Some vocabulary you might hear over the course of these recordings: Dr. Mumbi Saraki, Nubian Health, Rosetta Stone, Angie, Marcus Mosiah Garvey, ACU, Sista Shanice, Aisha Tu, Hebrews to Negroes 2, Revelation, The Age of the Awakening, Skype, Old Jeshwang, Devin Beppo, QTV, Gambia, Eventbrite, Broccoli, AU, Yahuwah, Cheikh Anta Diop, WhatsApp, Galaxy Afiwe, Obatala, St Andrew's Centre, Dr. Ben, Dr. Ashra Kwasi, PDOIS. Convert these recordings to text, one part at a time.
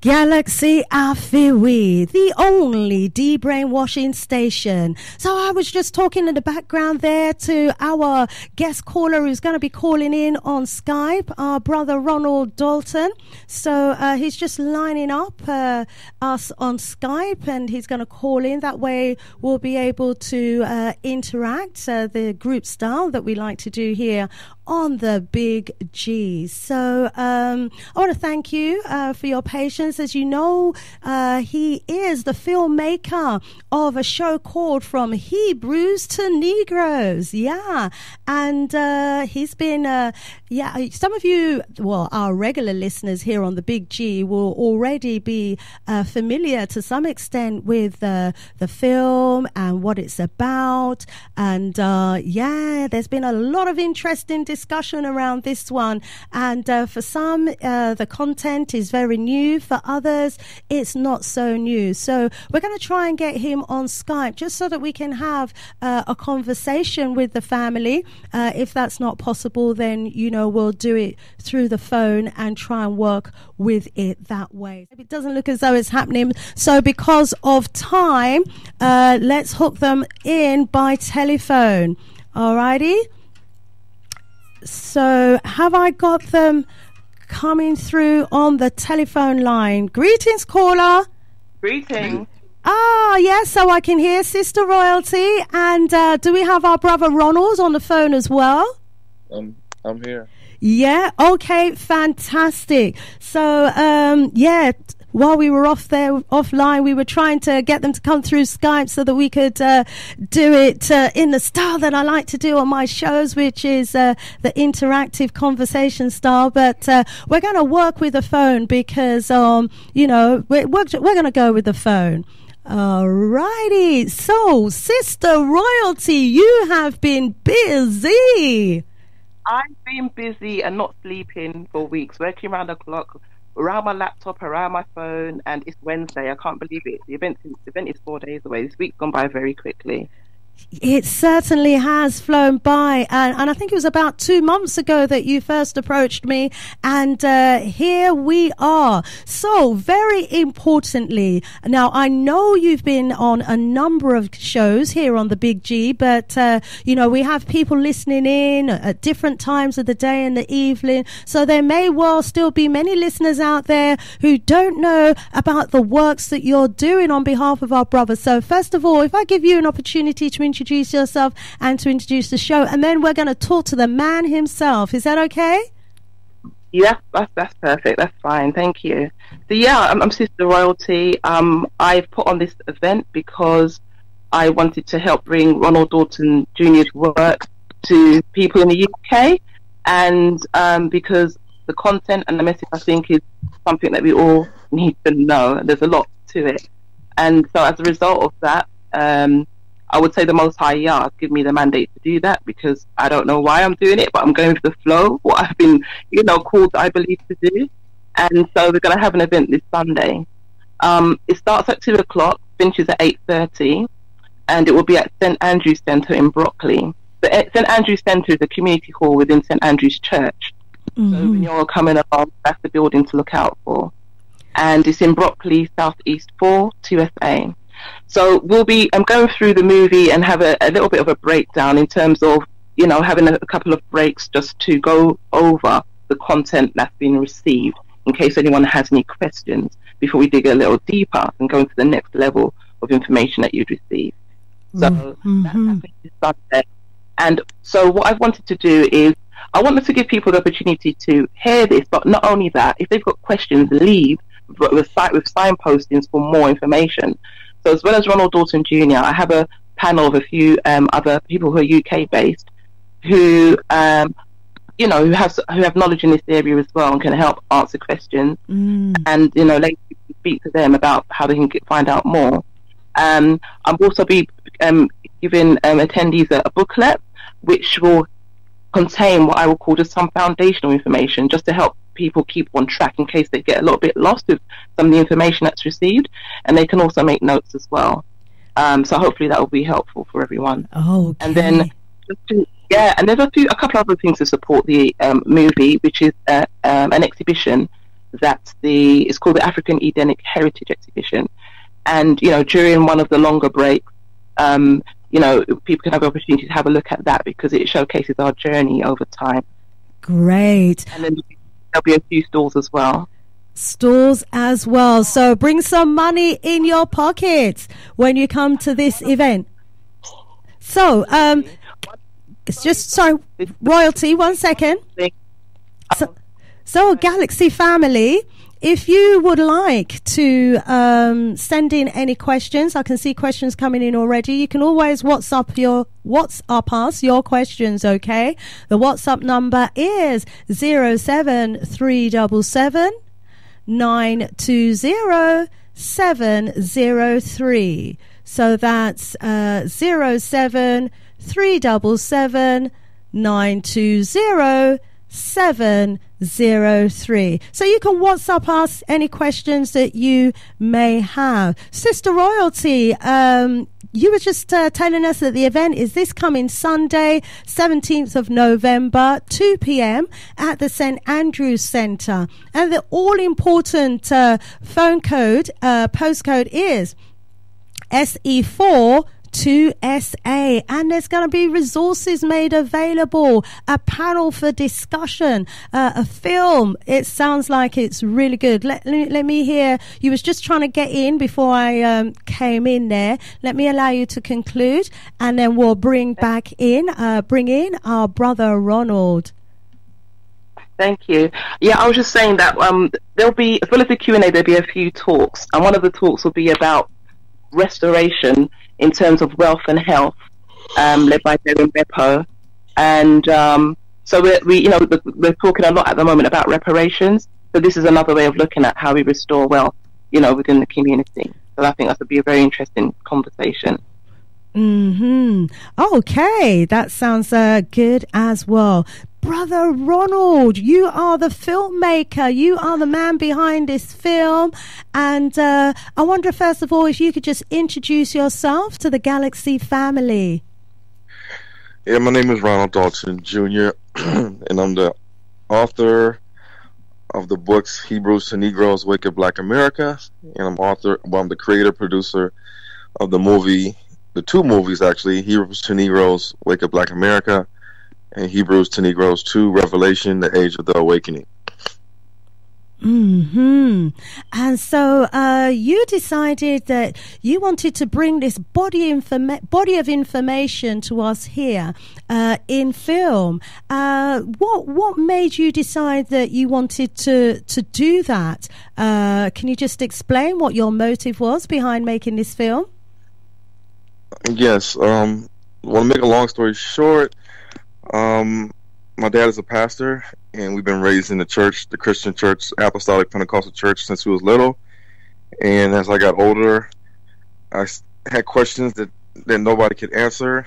Galaxy Afiwe, the only debrainwashing station. So I was just talking in the background there to our guest caller who's going to be calling in on Skype, our brother Ronald Dalton. So he's just lining up us on Skype, and he's going to call in. That way we'll be able to interact, the group style that we like to do here on the Big G. So I want to thank you for your patience. As you know, he is the filmmaker of a show called From Hebrews to Negroes. Yeah. And he's been, yeah, some of you, well, our regular listeners here on the Big G will already be familiar to some extent with the film and what it's about. And yeah, there's been a lot of interesting discussion around this one, and for some the content is very new, for others it's not so new. So we're going to try and get him on Skype just so that we can have a conversation with the family. If that's not possible, then you know we'll do it through the phone and try and work with it that way. It doesn't look as though it's happening, so because of time let's hook them in by telephone. Alrighty. So have I got them coming through on the telephone line? Greetings, caller. Greetings. Ah, yes, so I can hear Sister Royalty. And do we have our brother Ronald on the phone as well? I'm here. Yeah, okay, fantastic. So, yeah, while we were off there, offline, we were trying to get them to come through Skype so that we could do it in the style that I like to do on my shows, which is the interactive conversation style. But we're going to work with the phone because, you know, we're going to go with the phone. Alrighty. So, Sister Royalty, you have been busy. I've been busy and not sleeping for weeks, working around the clock, around my laptop, around my phone, and it's Wednesday. I can't believe it. The event is 4 days away. This week's gone by very quickly. It certainly has flown by, and I think it was about 2 months ago that you first approached me, and here we are. So very importantly, now I know you've been on a number of shows here on the Big G, but you know, we have people listening in at different times of the day and the evening, so there may well still be many listeners out there who don't know about the works that you're doing on behalf of our brothers. So first of all, if I give you an opportunity to introduce yourself and to introduce the show, and then we're going to talk to the man himself. Is that okay? Yeah, that's perfect. That's fine. Thank you. So yeah, I'm Sister Royalty. I've put on this event because I wanted to help bring Ronald Dalton Jr.'s work to people in the UK, and because the content and the message, I think, is something that we all need to know. There's a lot to it, and so as a result of that, I would say the Most High Yah give me the mandate to do that, because I don't know why I'm doing it, but I'm going with the flow, what I've been, you know, called, I believe, to do. And so we're going to have an event this Sunday. It starts at 2 o'clock, finishes at 8:30, and it will be at St Andrew's Centre in Broccoli. The St Andrew's Centre is a community hall within St Andrew's Church. Mm-hmm. So when you're coming along, that's the building to look out for. And it's in Broccoli, Southeast 4, 2FA. So we'll be, I'm going through the movie and have a little bit of a breakdown in terms of, you know, having a couple of breaks just to go over the content that's been received in case anyone has any questions before we dig a little deeper and go into the next level of information that you'd receive. So that's happening. And so what I wanted to do is I wanted to give people the opportunity to hear this, but not only that, if they've got questions, leave with signpostings for more information. So as well as Ronald Dalton Jr., I have a panel of a few other people who are UK-based who, you know, who have knowledge in this area as well and can help answer questions. Mm. And, you know, later speak to them about how they can find out more. I'll also be giving attendees a booklet which will contain what I will call just some foundational information just to help people keep on track in case they get a little bit lost with some of the information that's received, and they can also make notes as well. So hopefully that will be helpful for everyone. Oh, okay. And then yeah, and there's a couple other things to support the movie, which is an exhibition that it's called the African Edenic Heritage Exhibition. And, you know, during one of the longer breaks, you know, people can have the opportunity to have a look at that because it showcases our journey over time. Great. And then there'll be a few stalls as well. Stalls as well. So bring some money in your pockets when you come to this event. So, it's just, sorry, royalty, 1 second. So Galaxy family, if you would like to send in any questions, I can see questions coming in already. You can always WhatsApp us your questions, okay? The WhatsApp number is 07377 920703. So that's 07377 920703. So you can WhatsApp us any questions that you may have. Sister Royalty, you were just telling us that the event is this coming Sunday, 17th of November, 2 p.m. at the St Andrew's Centre. And the all-important phone code, postcode is SE4 to SA, and there's going to be resources made available, a panel for discussion, a film. It sounds like it's really good. Let me hear, you was just trying to get in before I came in there. Let me allow you to conclude, and then we'll bring in our brother Ronald. Thank you. Yeah, I was just saying that there'll be, as well as the Q&A, there'll be a few talks, and one of the talks will be about restoration in terms of wealth and health, led by Devin Beppo. And so we're talking a lot at the moment about reparations. So this is another way of looking at how we restore wealth, you know, within the community. So I think that would be a very interesting conversation. Okay, that sounds good as well. Brother Ronald, you are the filmmaker. You are the man behind this film. And I wonder, first of all, if you could just introduce yourself to the Galaxy family. Yeah, my name is Ronald Dalton Jr. and I'm the author of the books Hebrews to Negroes, Wicked Black America. And I'm the creator, producer of the movie, the two movies actually, Hebrews to Negroes, Wicked Black America, and Hebrews to Negroes 2, Revelation, The Age of the Awakening. And so you decided that you wanted to bring this body of information to us here in film. What made you decide that you wanted to do that? Can you just explain what your motive was behind making this film? Yes. Well, to make a long story short, my dad is a pastor, and we've been raised in the church, the Christian church, apostolic Pentecostal church, since we was little. And as I got older, I had questions that nobody could answer.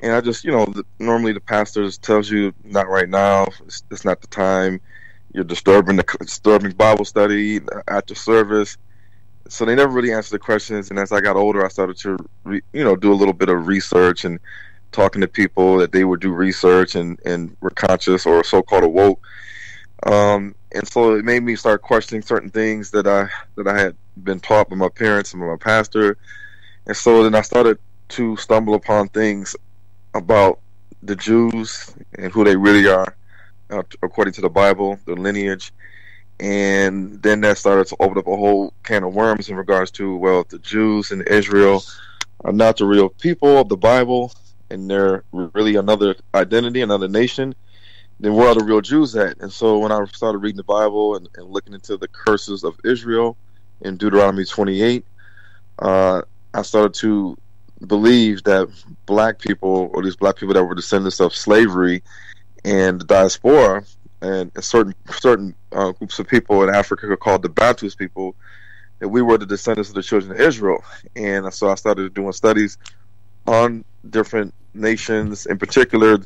And I just, you know, normally the pastor just tells you, not right now, it's not the time, you're disturbing Bible study after service. So they never really answered the questions. And as I got older, I started to do a little bit of research, and talking to people that they would do research and were conscious or so-called awoke, and so it made me start questioning certain things that I had been taught by my parents and by my pastor. And so then I started to stumble upon things about the Jews and who they really are, according to the Bible, their lineage. And then that started to open up a whole can of worms in regards to, well, the Jews and Israel are not the real people of the Bible, and they're really another identity, another nation. Then where are the real Jews at? And so when I started reading the Bible and looking into the curses of Israel in Deuteronomy 28, I started to believe that black people, or these black people that were descendants of slavery and the diaspora, and certain groups of people in Africa called the Bantus people, that we were the descendants of the children of Israel. And so I started doing studies on different nations, in particular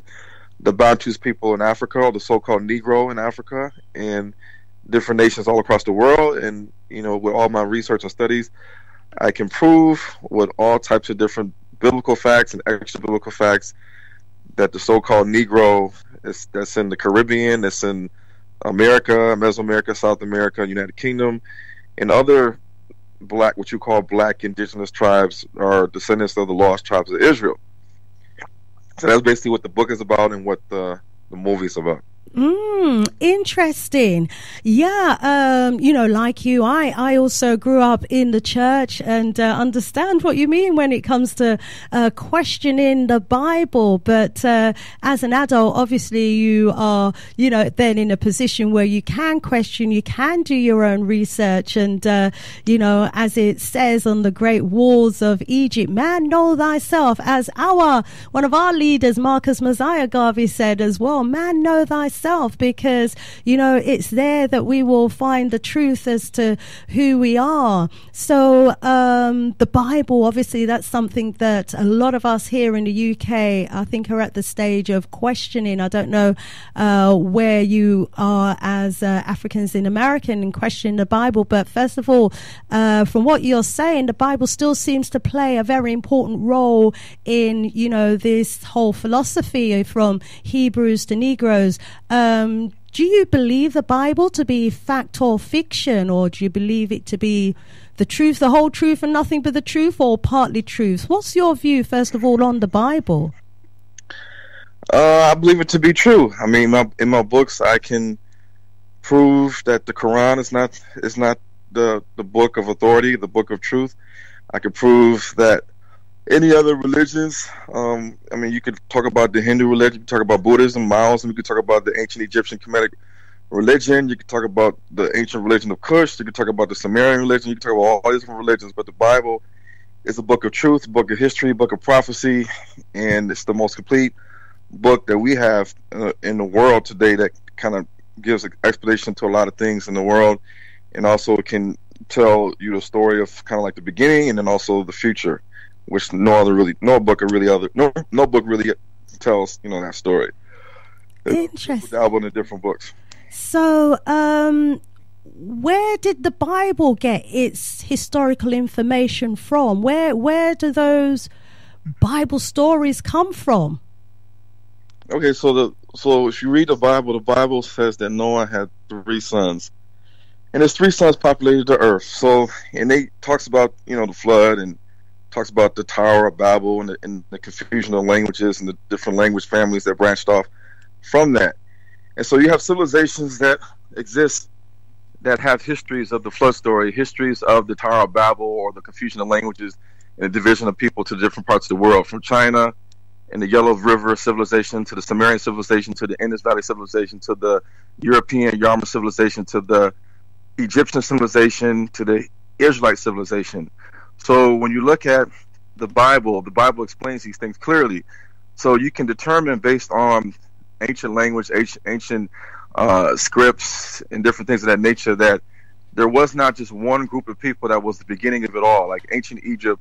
the Bantus people in Africa, or the so-called Negro in Africa, and different nations all across the world. And you know, with all my research and studies, I can prove with all types of different biblical facts and extra biblical facts that the so-called Negro that's in the Caribbean, that's in America, Mesoamerica, South America, United Kingdom, and other black, what you call black indigenous tribes, are descendants of the lost tribes of Israel. So that's basically what the book is about and what the movie's about. Interesting. Yeah, you know, like you, I also grew up in the church and understand what you mean when it comes to questioning the Bible. But as an adult, obviously you are, you know, then in a position where you can question, you can do your own research. And, you know, as it says on the great walls of Egypt, man, know thyself. As one of our leaders, Marcus Mosiah Garvey, said as well, man, know thyself. Because, you know, it's there that we will find the truth as to who we are. So the Bible, obviously, that's something that a lot of us here in the UK, I think, are at the stage of questioning. I don't know where you are as Africans in America in questioning the Bible. But first of all, from what you're saying, the Bible still seems to play a very important role in, you know, this whole philosophy from Hebrews to Negroes. Do you believe the Bible to be fact or fiction, or do you believe it to be the truth, the whole truth, and nothing but the truth, or partly truth? What's your view, first of all, on the Bible? I believe it to be true. I mean, in my books, I can prove that the Quran is not the book of authority, the book of truth. I can prove that any other religions, I mean, you could talk about the Hindu religion, you could talk about Buddhism, Maoism, you could talk about the ancient Egyptian Kemetic religion, you could talk about the ancient religion of Kush, you could talk about the Sumerian religion, you could talk about all these different religions, but the Bible is a book of truth, book of history, book of prophecy, and it's the most complete book that we have in the world today that kind of gives an explanation to a lot of things in the world, and also can tell you the story of kind of like the beginning and then also the future, which no book really tells, you know, that story. Interesting. The album and different books. So, where did the Bible get its historical information from? Where do those Bible stories come from? Okay, so if you read the Bible says that Noah had 3 sons, and his 3 sons populated the earth. So, and they talks about, you know, the flood, and talks about the Tower of Babel and the confusion of languages and the different language families that branched off from that. And so you have civilizations that exist that have histories of the flood story, histories of the Tower of Babel or the confusion of languages and the division of people to different parts of the world, from China and the Yellow River civilization to the Sumerian civilization to the Indus Valley civilization to the European Yarmouth civilization to the Egyptian civilization to the Israelite civilization. So when you look at the Bible explains these things clearly. So you can determine based on ancient language, ancient scripts, and different things of that nature that there was not just one group of people that was the beginning of it all. Like ancient Egypt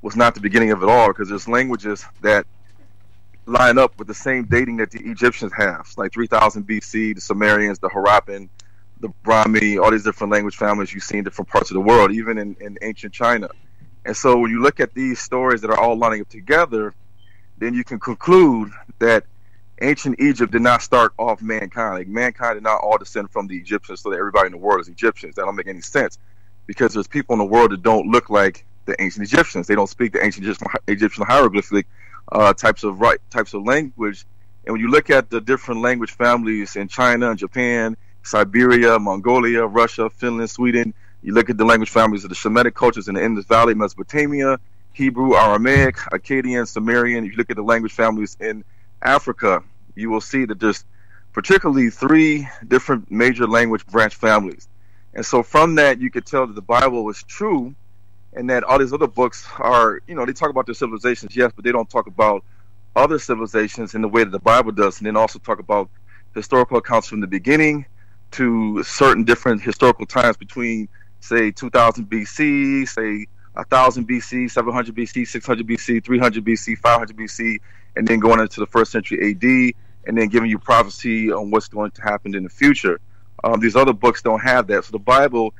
was not the beginning of it all because there's languages that line up with the same dating that the Egyptians have, like 3000 BC, the Sumerians, the Harappan, the Brahmi, all these different language families you see in different parts of the world, even in ancient China. And so when you look at these stories that are all lining up together, then you can conclude that ancient Egypt did not start off mankind. Like mankind did not all descend from the Egyptians so that everybody in the world is Egyptians. That don't make any sense because there's people in the world that don't look like the ancient Egyptians. They don't speak the ancient Egyptian hieroglyphic types of language. And when you look at the different language families in China and Japan, Siberia, Mongolia, Russia, Finland, Sweden, you look at the language families of the Shemitic cultures in the Indus Valley, Mesopotamia, Hebrew, Aramaic, Akkadian, Sumerian. If you look at the language families in Africa, you will see that there's particularly 3 different major language branch families. And so from that, you could tell that the Bible was true and that all these other books are, you know, they talk about their civilizations, yes, but they don't talk about other civilizations in the way that the Bible does. And then also talk about historical accounts from the beginning to certain different historical times between say 2000 BC, say 1000 BC, 700 BC, 600 BC, 300 BC, 500 BC, and then going into the 1st century AD, and then giving you prophecy on what's going to happen in the future. These other books don't have that. So the Bible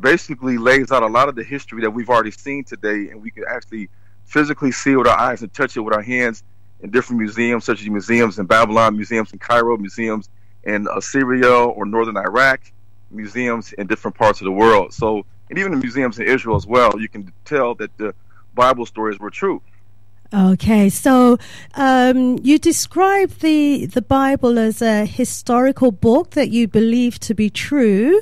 basically lays out a lot of the history that we've already seen today, and we can actually physically see it with our eyes and touch it with our hands in different museums, such as museums in Babylon, museums in Cairo, museums in Syria or northern Iraq, museums in different parts of the world. So, and even the museums in Israel as well, you can tell that the Bible stories were true. Okay, so you describe the Bible as a historical book that you believe to be true.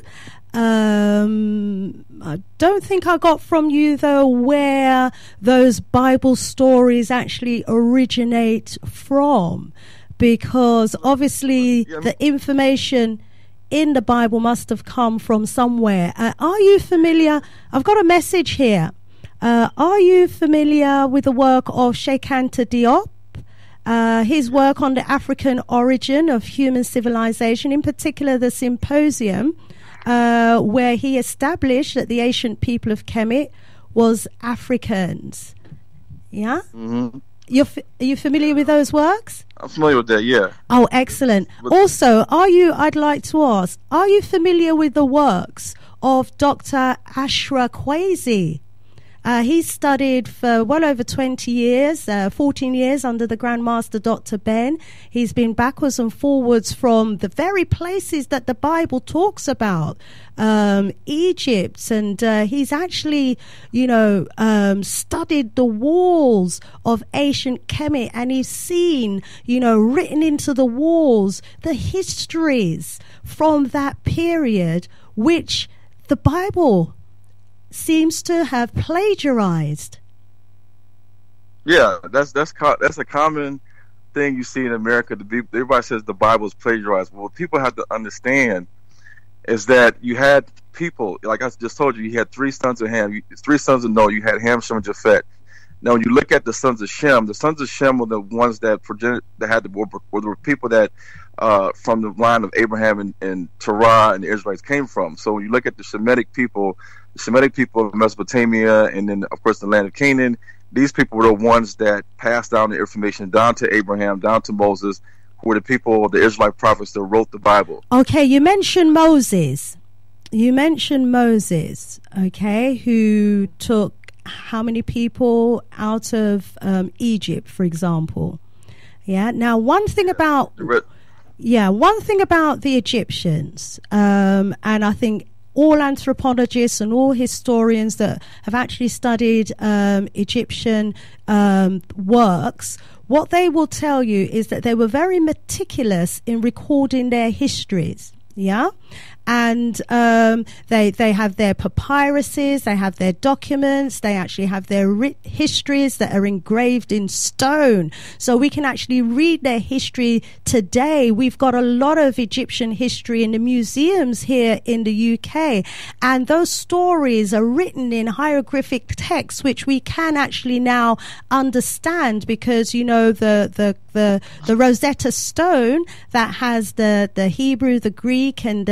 I don't think I got from you, though, where those Bible stories actually originate from, because obviously the information in the Bible must have come from somewhere. Are you familiar? I've got a message here. Are you familiar with the work of Cheikh Anta Diop? His work on the African origin of human civilization, in particular the symposium where he established that the ancient people of Kemet was Africans. Yeah? Mm-hmm. Are you familiar with those works? I'm familiar with that, yeah. Oh, excellent. Also, I'd like to ask, are you familiar with the works of Dr. Ashra Kwasi? He studied for well over 20 years, 14 years under the Grand Master Dr. Ben. He's been backwards and forwards from the very places that the Bible talks about, Egypt. And he's actually, you know, studied the walls of ancient Kemet, and he's seen, you know, written into the walls, the histories from that period, which the Bible seems to have plagiarized. Yeah, that's a common thing you see in America. Everybody says the Bible is plagiarized. Well, what people have to understand is that you had people, like I just told you, you had three sons of Ham, three sons of Noah. You had Ham, Shem, and Japheth. Now, when you look at the sons of Shem, the sons of Shem were the ones that were people that from the line of Abraham and Terah and the Israelites came from. So when you look at the Shemitic people, of Mesopotamia, and then, of course, the land of Canaan, these people were the ones that passed down the information down to Abraham, down to Moses, who were the people, the Israelite prophets that wrote the Bible. Okay, you mentioned Moses. Okay, who took how many people out of Egypt, for example? Yeah, now one thing about... Yeah, one thing about the Egyptians, and I think all anthropologists and all historians that have actually studied Egyptian works, what they will tell you is that they were very meticulous in recording their histories. Yeah, and they have their papyruses, they have their documents, they actually have their histories that are engraved in stone, so we can actually read their history today. We've got a lot of Egyptian history in the museums here in the UK, and those stories are written in hieroglyphic texts, which we can actually now understand, because, you know, the Rosetta Stone that has the Hebrew, the Greek, and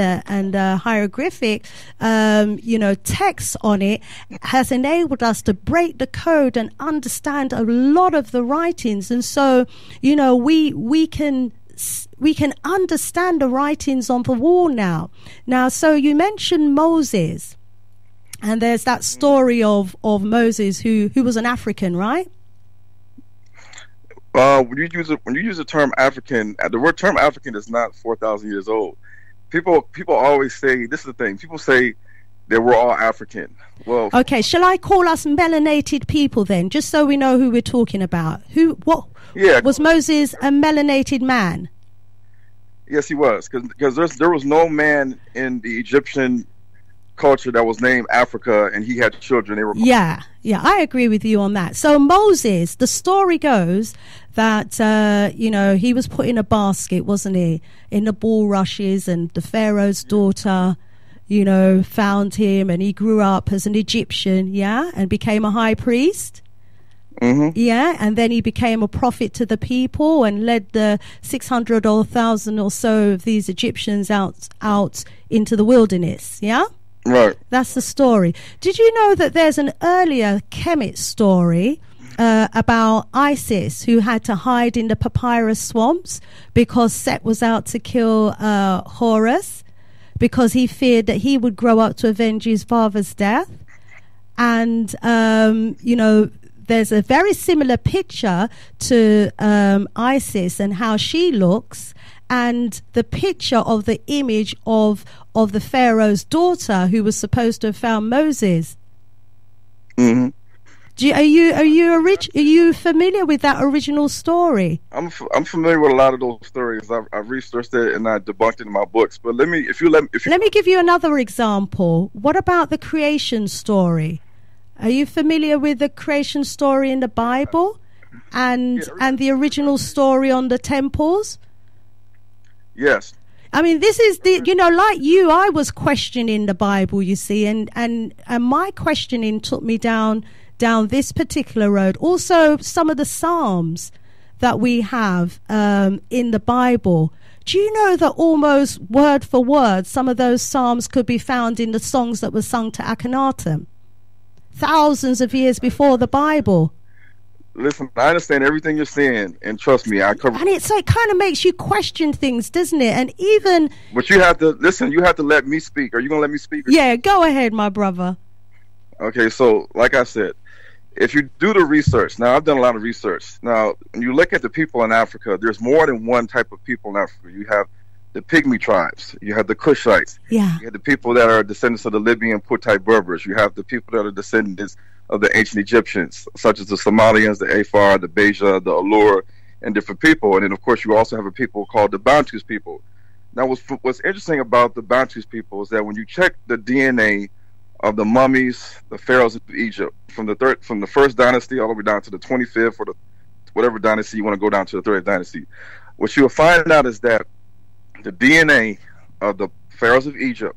hieroglyphic, you know, texts on it, has enabled us to break the code and understand a lot of the writings. And so, you know, we can understand the writings on the wall now. Now, so you mentioned Moses, and there's that story of Moses who was an African, right? When you use the term African, the word term African is not 4,000 years old. People always say, this is the thing, people say that we're all African. Well, okay, shall I call us melanated people then, just so we know who we're talking about? Yeah, was Moses a melanated man? Yes, he was, because there was no man in the Egyptian culture that was named Africa, and he had children. They were yeah, I agree with you on that. So Moses, the story goes that you know, he was put in a basket, wasn't he, in the bulrushes, and the Pharaoh's daughter, you know, found him, and he grew up as an Egyptian, yeah, and became a high priest. Mm-hmm. Yeah, and then he became a prophet to the people and led the 600 or 1,000 or so of these Egyptians out into the wilderness. Yeah. Right. That's the story. Did you know that there's an earlier Kemet story about Isis, who had to hide in the papyrus swamps because Set was out to kill Horus, because he feared that he would grow up to avenge his father's death? And, you know, there's a very similar picture to Isis and how she looks, and the picture of the image of the Pharaoh's daughter who was supposed to have found Moses. Mm-hmm. Are you familiar with that original story? I'm familiar with a lot of those stories. I've researched it and I debunked it in my books. But let me give you another example. What about the creation story? Are you familiar with the creation story in the Bible, and the original story on the temples? Yes. I mean, this is the, you know, like you, I was questioning the Bible, you see, and my questioning took me down this particular road. Also, some of the Psalms that we have in the Bible. Do you know that almost word for word, some of those Psalms could be found in the songs that were sung to Akhenaten thousands of years before the Bible? Listen, I understand everything you're saying, and trust me, I cover. And it kind of makes you question things, doesn't it? And even. But you have to listen. You have to let me speak. Are you gonna let me speak? Yeah, go ahead, my brother. Okay, so like I said, if you do the research, now I've done a lot of research. Now, when you look at the people in Africa, there's more than one type of people in Africa. You have the Pygmy tribes. You have the Cushites. Yeah. You have the people that are descendants of the Libyan Puttai Berbers. You have the people that are descendants of the ancient Egyptians, such as the Somalians, the Afar, the Beja, the Alur, and different people. And then, of course, you also have a people called the Bantus people. Now, what's interesting about the Bantus people is that when you check the DNA of the mummies, the pharaohs of Egypt, from the first dynasty all the way down to the 25th or the whatever dynasty you want to go down to, the 3rd dynasty, what you'll find out is that the DNA of the pharaohs of Egypt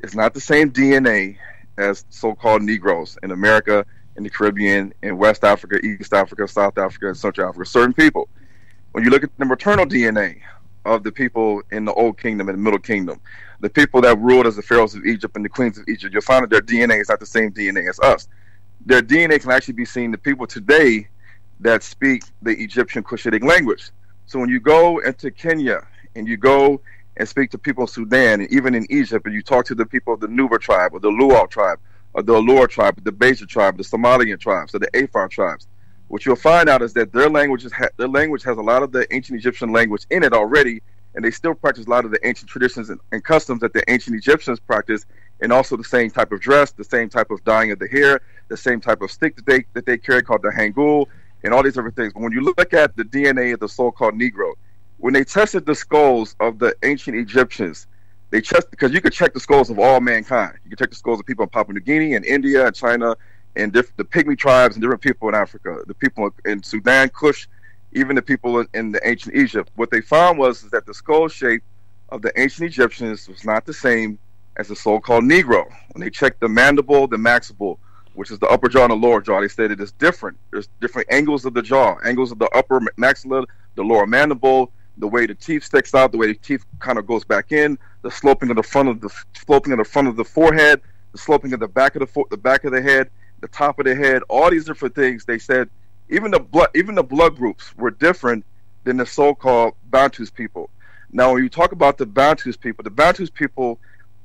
is not the same DNA as so-called Negroes in America, in the Caribbean, in West Africa, East Africa, South Africa, and Central Africa, certain people. When you look at the maternal DNA of the people in the Old Kingdom and the Middle Kingdom, the people that ruled as the pharaohs of Egypt and the queens of Egypt, you'll find that their DNA is not the same DNA as us. Their DNA can actually be seen the people today that speak the Egyptian Cushitic language. So when you go into Kenya and you go and speak to people in Sudan and even in Egypt, and you talk to the people of the Nuba tribe or the Luau tribe or the Alur tribe, the Beja tribe, the Somalian tribes or the Afar tribes, what you'll find out is that their language has a lot of the ancient Egyptian language in it already, and they still practice a lot of the ancient traditions and customs that the ancient Egyptians practiced, and also the same type of dress, the same type of dyeing of the hair, the same type of stick that they carry called the hangul, and all these different things. But when you look at the DNA of the so-called Negro, when they tested the skulls of the ancient Egyptians, they checked, because you could check the skulls of all mankind. You could check the skulls of people in Papua New Guinea and India and China, and the Pygmy tribes and different people in Africa, the people in Sudan, Kush, even the people in the ancient Egypt. What they found was that the skull shape of the ancient Egyptians was not the same as the so-called Negro. When they checked the mandible, the maxible, which is the upper jaw and the lower jaw, they stated it's different. There's different angles of the jaw, angles of the upper maxilla, the lower mandible, the way the teeth sticks out, the way the teeth kind of goes back in, the sloping of the front of the forehead, the sloping of the back of the back of the head, the top of the head, all these different things. They said even the blood groups were different than the so-called Bantus people. Now, when you talk about the Bantus people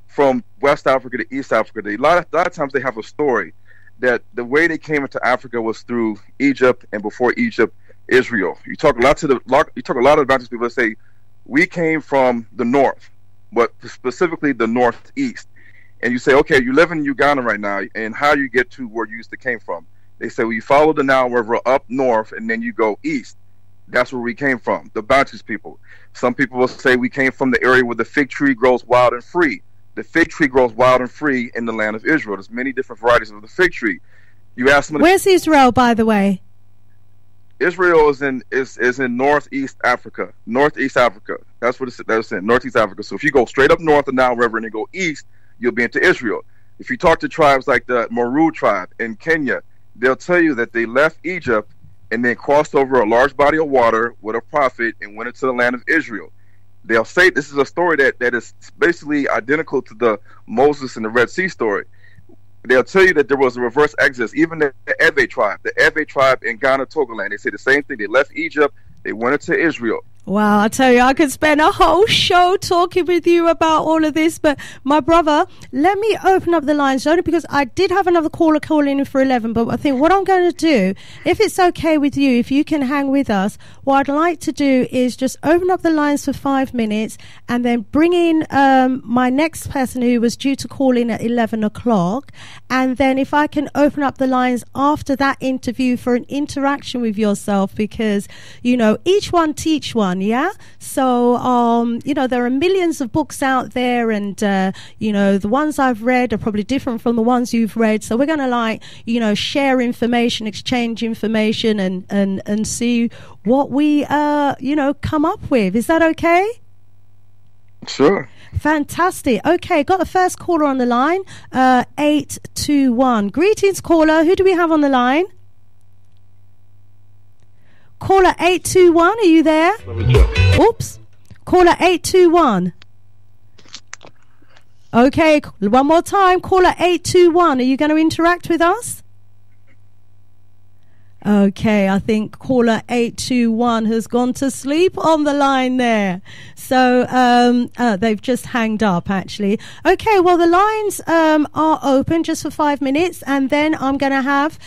from West Africa to East Africa, a lot of times they have a story that the way they came into Africa was through Egypt, and before Egypt, Israel. You talk a lot of the Bantus people that say we came from the north, but specifically the northeast. And you say, okay, you live in Uganda right now, and how you get to where you used to came from? They say, well, you follow the Nile River up north, and then you go east. That's where we came from, the Bantus people. Some people will say we came from the area where the fig tree grows wild and free. The fig tree grows wild and free in the land of Israel. There's many different varieties of the fig tree. You ask them, where's Israel, by the way? Israel is in northeast Africa. Northeast Africa. That's what it's in. Northeast Africa. So if you go straight up north of the Nile River and then go east, you'll be into Israel. If you talk to tribes like the Maru tribe in Kenya, they'll tell you that they left Egypt and then crossed over a large body of water with a prophet and went into the land of Israel. They'll say this is a story that is basically identical to the Moses and the Red Sea story. They'll tell you that there was a reverse exodus. Even the Ewe tribe in Ghana, Togoland, they say the same thing. They left Egypt, they went into Israel. Wow, I tell you, I could spend a whole show talking with you about all of this, but my brother, let me open up the lines only because I did have another caller calling in for 11, but I think what I'm going to do, if it's okay with you, if you can hang with us, what I'd like to do is just open up the lines for 5 minutes and then bring in my next person who was due to call in at 11 o'clock, and then if I can open up the lines after that interview for an interaction with yourself, because, you know, each one teach one. Yeah, so you know, there are millions of books out there, and you know, the ones I've read are probably different from the ones you've read, so we're gonna, like, you know, share information, exchange information, and see what we you know, come up with. Is that okay? Sure. Fantastic. Okay, got the first caller on the line, 821. Greetings, caller. Who do we have on the line? Caller 821, are you there? Let me check. Oops. Caller 821. Okay, one more time. Caller 821, are you going to interact with us? Okay, I think caller 821 has gone to sleep on the line there. So they've just hanged up, actually. Okay, well, the lines are open just for 5 minutes, and then I'm going to have...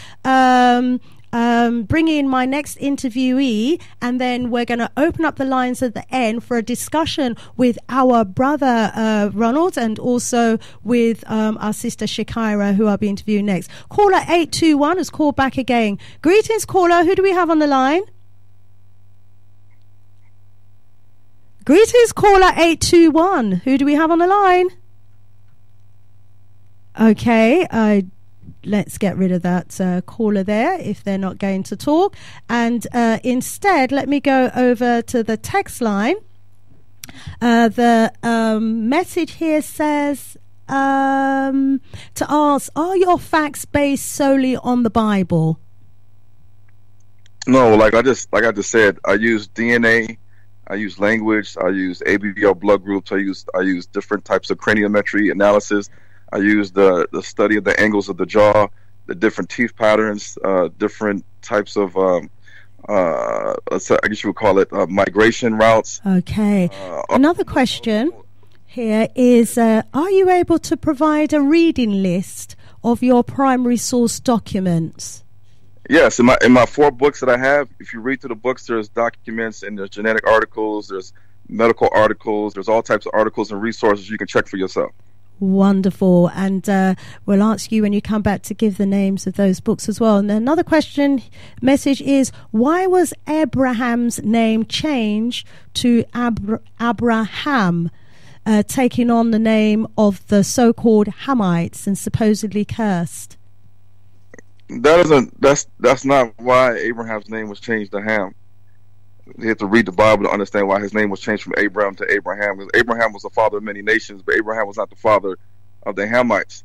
bring in my next interviewee, and then we're going to open up the lines at the end for a discussion with our brother Ronald, and also with our sister Shakira, who I'll be interviewing next. Caller 821 has called back again. Greetings, caller. Who do we have on the line? Greetings, caller 821. Who do we have on the line? Okay, let's get rid of that caller there if they're not going to talk, and instead let me go over to the text line. The message here says to ask, are your facts based solely on the Bible? No, like I just said, I use DNA, I use language, I use ABVL blood groups, I use different types of craniometry analysis. I use the study of the angles of the jaw, the different teeth patterns, different types of, I guess you would call it migration routes. Okay. Another question here is, are you able to provide a reading list of your primary source documents? Yes. In my 4 books that I have, if you read through the books, there's documents and there's genetic articles, there's medical articles, there's all types of articles and resources you can check for yourself. Wonderful, and we'll ask you when you come back to give the names of those books as well. And another question message is, why was Abraham's name changed to Abraham, taking on the name of the so-called Hamites and supposedly cursed? That's not why Abraham's name was changed to Ham. You have to read the Bible to understand why his name was changed from Abram to Abraham. Because Abraham was the father of many nations, but Abraham was not the father of the Hamites.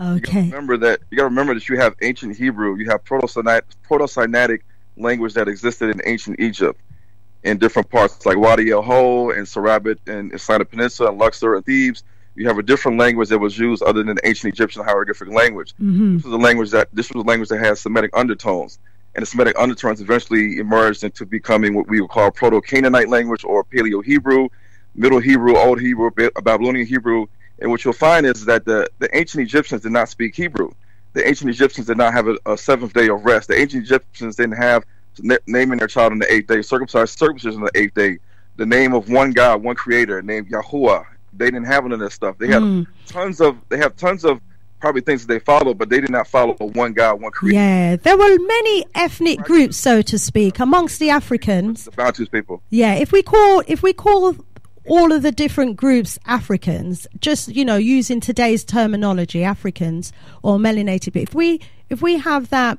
Okay. You got to remember that. You got to remember that you have ancient Hebrew, you have Proto-Sinaitic language that existed in ancient Egypt in different parts, like Wadi El Ho and Sarabit and Sinai Peninsula and Luxor and Thebes. You have a different language that was used other than the ancient Egyptian hieroglyphic language. Mm-hmm. This was a language that had Semitic undertones. And the Semitic undertones eventually emerged into becoming what we would call Proto-Canaanite language, or Paleo-Hebrew, Middle Hebrew, Old Hebrew, Babylonian Hebrew. And what you'll find is that the ancient Egyptians did not speak Hebrew. The ancient Egyptians did not have a 7th day of rest. The ancient Egyptians didn't have naming their child on the 8th day, circumcision on the 8th day, the name of one God, one creator, named Yahuwah. They didn't have any of that stuff. They had tons of probably things that they followed, but they did not follow one God, one creator. Yeah, there were many ethnic groups, so to speak, amongst the Africans. The Bantus people. Yeah, if we call all of the different groups Africans, just, you know, using today's terminology, Africans or melanated, but if we have that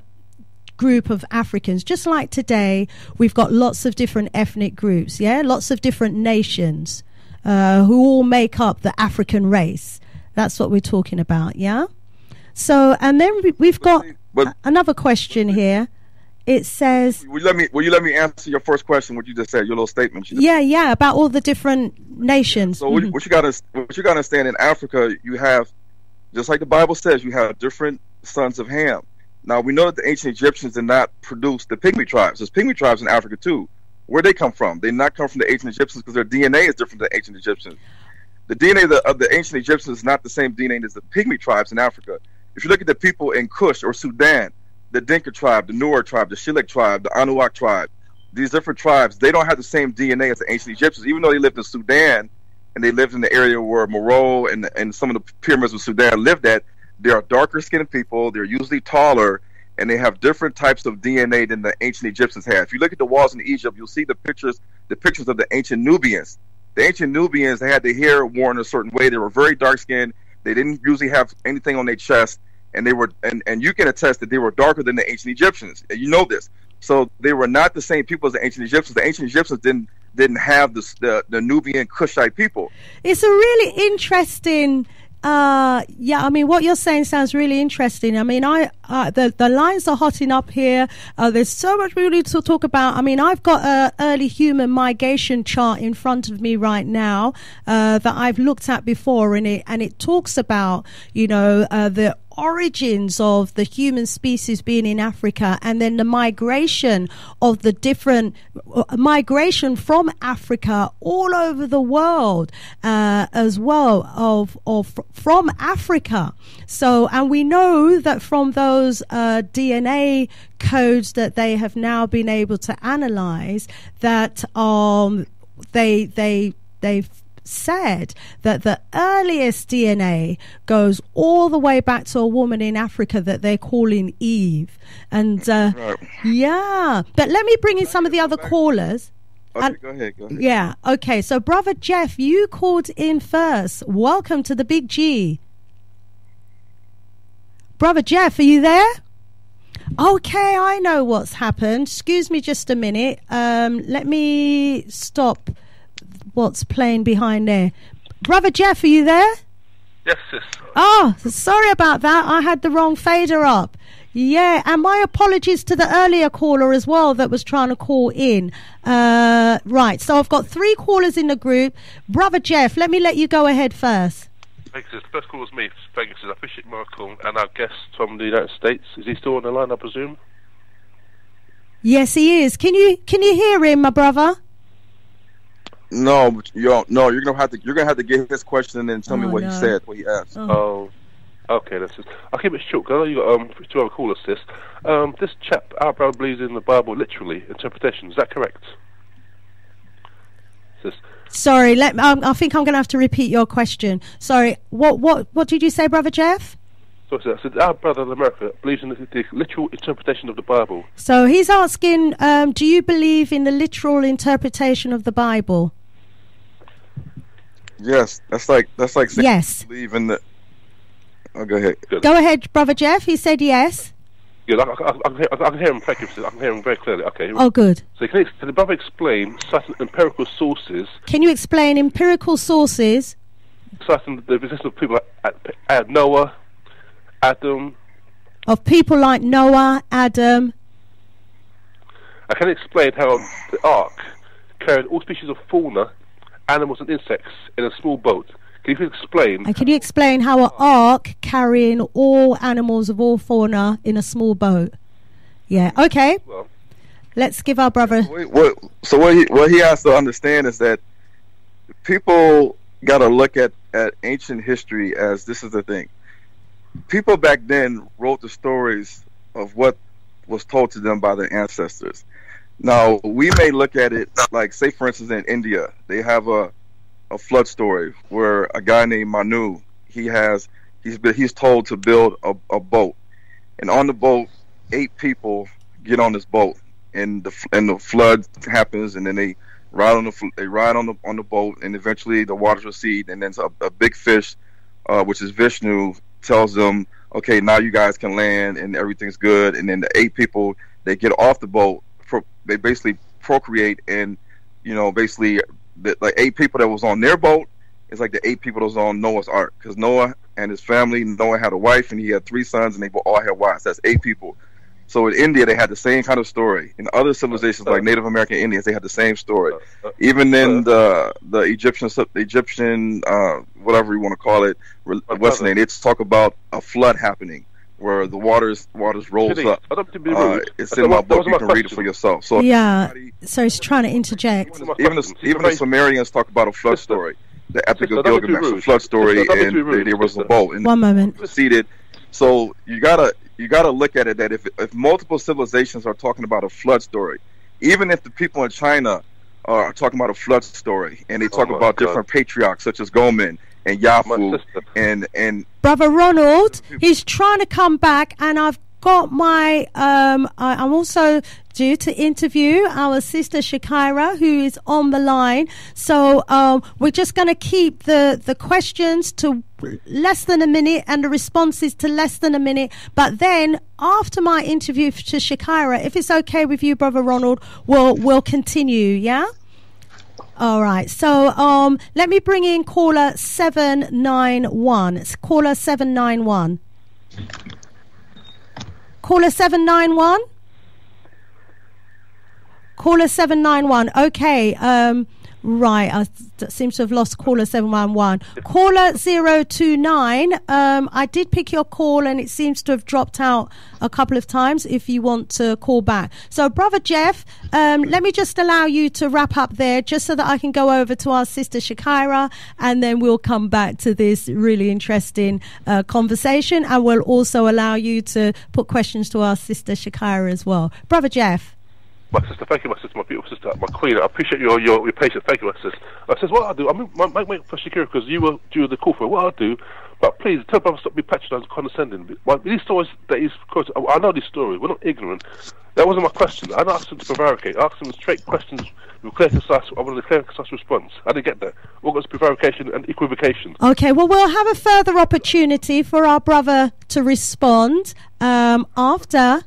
group of Africans, just like today, we've got lots of different ethnic groups, yeah, lots of different nations who all make up the African race. That's what we're talking about, yeah? So, and then we've got another question here. It says... Will you let me answer your first question, what you just said, your little statement? Yeah, about all the different nations. So what you got to understand, in Africa, you have, just like the Bible says, you have different sons of Ham. Now, we know that the ancient Egyptians did not produce the Pygmy tribes. There's Pygmy tribes in Africa, too. where they come from. They not come from the ancient Egyptians because their DNA is different than the ancient Egyptians. The DNA of the ancient Egyptians is not the same DNA as the Pygmy tribes in Africa. If you look at the people in Kush or Sudan, the Dinka tribe, the Nuer tribe, the Shilluk tribe, the Anuak tribe, these different tribes, they don't have the same DNA as the ancient Egyptians, even though they lived in Sudan and they lived in the area where Moro and some of the pyramids of Sudan lived at. They are darker-skinned people. They're usually taller, and they have different types of DNA than the ancient Egyptians had. If you look at the walls in Egypt, you'll see the pictures of the ancient Nubians. The ancient Nubians, they had their hair worn a certain way. They were very dark-skinned. They didn't usually have anything on their chest, and they were and you can attest that they were darker than the ancient Egyptians. And you know this. So they were not the same people as the ancient Egyptians. The ancient Egyptians didn't have the Nubian Kushite people. It's a really interesting. Yeah, I mean, what you're saying sounds really interesting. I mean, the lines are hotting up here. There's so much really to talk about. I mean, I've got an early human migration chart in front of me right now that I've looked at before, and it talks about, you know, the origins of the human species being in Africa, and then the migration of the different migration from Africa all over the world as well from Africa. So, and we know that from those DNA codes that they have now been able to analyze, that they've said that the earliest DNA goes all the way back to a woman in Africa that they're calling Eve. And right. Yeah, but let me bring in some of the other callers. Okay, go ahead. Yeah, okay, so Brother Jeff, you called in first. Welcome to the Big G. Brother Jeff, are you there? Okay, I know what's happened. Excuse me just a minute. Let me stop what's playing behind there. Brother Jeff, are you there? Yes, sis. Oh, sorry about that. I had the wrong fader up. Yeah, and my apologies to the earlier caller as well that was trying to call in. Right, so I've got three callers in the group. Brother Jeff, let me let you go ahead first. Thanks, sis. First call was me. Thanks, sis. I appreciate my call. And our guest from the United States. Is he still on the line, I presume? Yes, he is. Can you hear him, my brother? No, but you're gonna have to get his question and then tell me what he asked. Oh, okay, that's just, I'll keep it short. I know you got two other callers, sis. This chap Abraham believes in the Bible literally interpretation. Is that correct, sis? Sorry, I think I'm gonna have to repeat your question. Sorry, what did you say, Brother Jeff? So I said, our brother in America believes in the literal interpretation of the Bible. So he's asking, do you believe in the literal interpretation of the Bible? Yes, that's like saying yes. Believe in the. Oh, go ahead. Go ahead, Brother Jeff. He said yes. Yeah, I can hear him. Thank you. I can hear him very clearly. Okay. Oh, good. So can the brother explain certain empirical sources? Can you explain empirical sources? Certain the existence of people at Noah. Adam. Of people like Noah, Adam. I can explain how the ark carried all species of fauna, animals and insects in a small boat. Can you explain? And can you explain how an ark carrying all animals of all fauna in a small boat? Yeah, okay. Well, let's give our brother... So what he has to understand is that people got to look at ancient history as this is the thing. People back then wrote the stories of what was told to them by their ancestors. Now, we may look at it like, say, for instance, in India, they have a flood story where a guy named Manu, he's told to build a boat. And on the boat, 8 people get on this boat, and the flood happens, and then they ride on the boat, and eventually the waters recede, and then a big fish, which is Vishnu, tells them, okay, now you guys can land and everything's good. And then the 8 people, they get off the boat, they basically procreate, and you know, basically the 8 people that was on their boat is like the 8 people that was on Noah's Ark, because Noah and his family, Noah had a wife and he had 3 sons, and they all had wives. That's 8 people. So in India, they had the same kind of story. In other civilizations like Native American Indians, they had the same story. Even in the Egyptian whatever you want to call it, what's the name? It's talk about a flood happening. where the waters rolls up. It's in my book. You can read it for yourself. So yeah, so he's trying to interject. Even the Sumerians talk about a flood story. The Epic of Gilgamesh, a flood story, and there was a bowl. One moment. Proceeded. So you gotta look at it that if multiple civilizations are talking about a flood story, even if the people in China are talking about a flood story, and they talk about different patriarchs such as Gomen and Yafu and Brother Ronald, he's trying to come back, and I've got my I'm also due to interview our sister Shakira, who is on the line. So we're just going to keep the questions to less than a minute and the responses to less than a minute. But then after my interview to Shakira, if it's okay with you, Brother Ronald, we'll continue. Yeah. All right. So let me bring in caller 791. It's caller 791. Caller 791. Caller 791. Okay. Right. I seem to have lost caller 711. Caller 029. I did pick your call and it seems to have dropped out a couple of times. If you want to call back, so Brother Jeff, let me just allow you to wrap up there, just so that I can go over to our sister Shakira, and then we'll come back to this really interesting conversation. I will also allow you to put questions to our sister Shakira as well, Brother Jeff. My sister, thank you, my sister, my beautiful sister, my queen. I appreciate your patience. Thank you, my sister. I says, what I'll do, I mean, I might wait for Shakira because you were due the call for it. What I'll do, but please tell Brother stop being patronising, condescending. These stories that he's, I know these stories. We're not ignorant. That wasn't my question. I didn't ask him to prevaricate. I asked him straight questions with clear, concise. I wanted a clear, concise response. I didn't get that. What was prevarication and equivocation? Okay, well, we'll have a further opportunity for our brother to respond after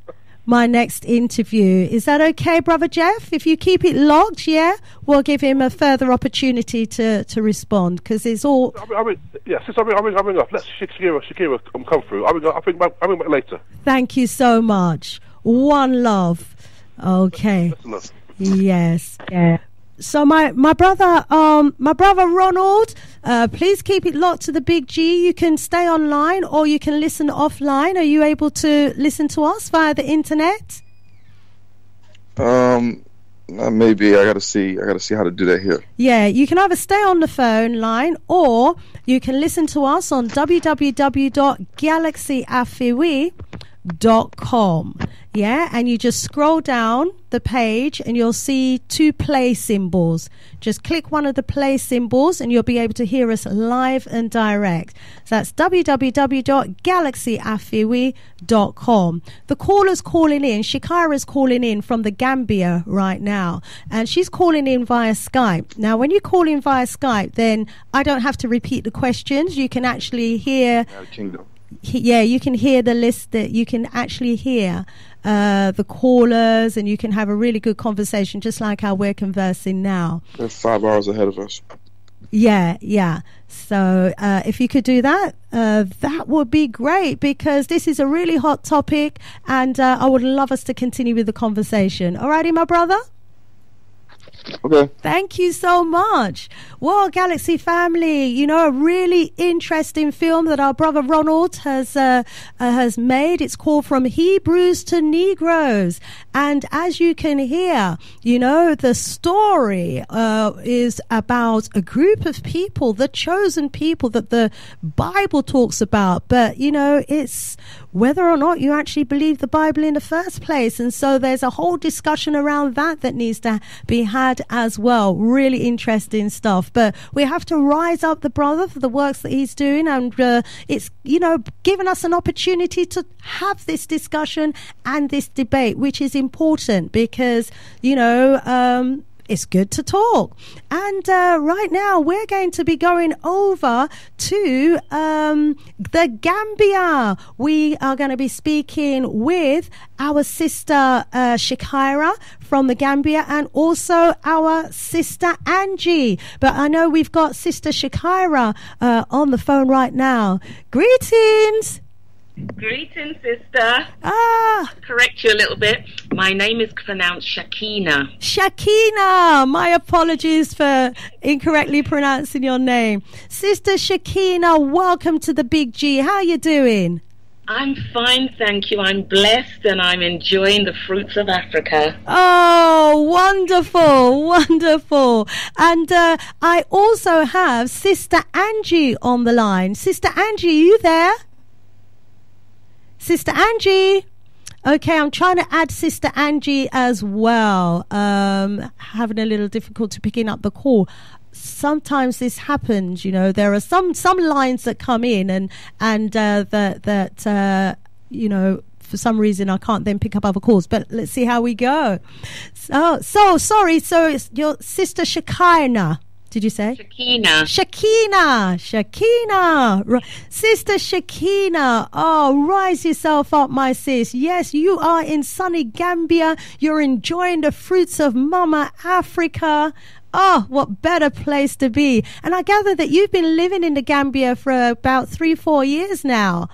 my next interview. Is that okay, Brother Jeff? If you keep it locked, yeah, we'll give him a further opportunity to respond, because it's all... I mean, let Shakira come through. I'll bring back later. Thank you so much. One love. Okay. That's yes. Yeah. So my brother Ronald, please keep it locked to the Big G. You can stay online or you can listen offline. Are you able to listen to us via the internet? Maybe I gotta see how to do that here. Yeah, you can either stay on the phone line or you can listen to us on www.galaxyafiwe.com. Yeah, and you just scroll down the page and you'll see two play symbols. Just click one of the play symbols and you'll be able to hear us live and direct. So that's www.galaxyafiwe.com. The caller's calling in. Shakira's calling in from the Gambia right now, and she's calling in via Skype. Now, when you call in via Skype, then I don't have to repeat the questions. You can actually hear... Yeah, you can hear the list, that you can actually hear the callers, and you can have a really good conversation, just like how we're conversing now. They're 5 hours ahead of us. Yeah. So if you could do that, that would be great, because this is a really hot topic, and I would love us to continue with the conversation. Alrighty, my brother? Okay. Thank you so much. Well, Galaxy family, you know, a really interesting film that our brother Ronald has made. It's called From Hebrews to Negroes, and as you can hear, you know, the story is about a group of people, the chosen people that the Bible talks about. But you know, it's whether or not you actually believe the Bible in the first place, and so there's a whole discussion around that needs to be had as well. Really interesting stuff, but we have to rise up the brother for the works that he's doing, and it's, you know, given us an opportunity to have this discussion and this debate, which is important, because you know it's good to talk. And right now we're going to be going over to the Gambia. We are going to be speaking with our sister Shakira from the Gambia, and also our sister Angie. But I know we've got sister Shakira on the phone right now. Greetings. Greetings, sister. To correct you a little bit, my name is pronounced Shakina. Shakina, my apologies for incorrectly pronouncing your name. Sister Shakina, welcome to the Big G. How are you doing? I'm fine, thank you. I'm blessed and I'm enjoying the fruits of Africa. Oh, wonderful, wonderful. And I also have Sister Angie on the line. Sister Angie, are you there? Sister Angie? Okay, I'm trying to add Sister Angie as well. Having a little difficulty picking up the call. Sometimes this happens, you know. There are some lines that come in and that you know, for some reason I can't then pick up other calls. But let's see how we go. So sorry. So it's your sister Shakina. Did you say Shakina? Shakina, Sister Shakina. Oh, rise yourself up, my sis. Yes, you are in sunny Gambia. You're enjoying the fruits of Mama Africa. Oh, what better place to be. And I gather that you've been living in the Gambia for about 3-4 years now.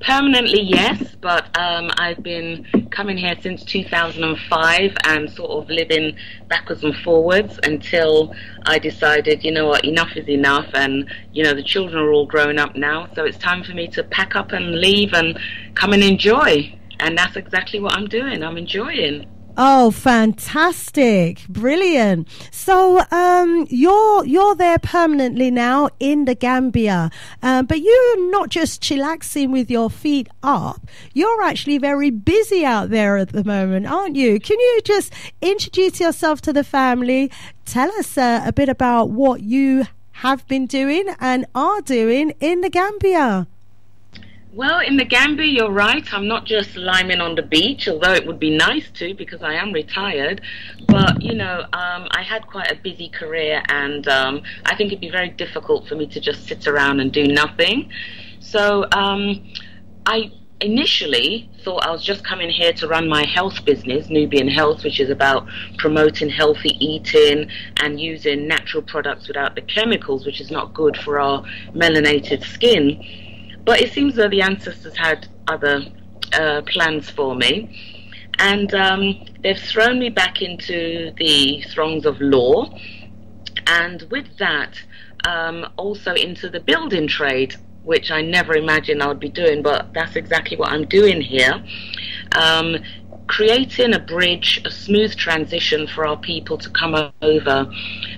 Permanently, yes, but I've been coming here since 2005 and sort of living backwards and forwards until I decided, you know what, enough is enough. And, you know, the children are all grown up now, so it's time for me to pack up and leave and come and enjoy. And that's exactly what I'm doing. I'm enjoying. Oh, fantastic. Brilliant. So you're there permanently now in the Gambia, but you're not just chillaxing with your feet up. You're actually very busy out there at the moment, aren't you? Can you just introduce yourself to the family? Tell us a bit about what you have been doing and are doing in the Gambia. Well, in the Gambia, you're right. I'm not just liming on the beach, although it would be nice to because I am retired. But, you know, I had quite a busy career and I think it'd be very difficult for me to just sit around and do nothing. So I initially thought I was just coming here to run my health business, Nubian Health, which is about promoting healthy eating and using natural products without the chemicals, which is not good for our melanated skin. But it seems though the ancestors had other plans for me. And they've thrown me back into the throngs of law. And with that, also into the building trade, which I never imagined I would be doing. But that's exactly what I'm doing here. Creating a bridge, a smooth transition for our people to come over.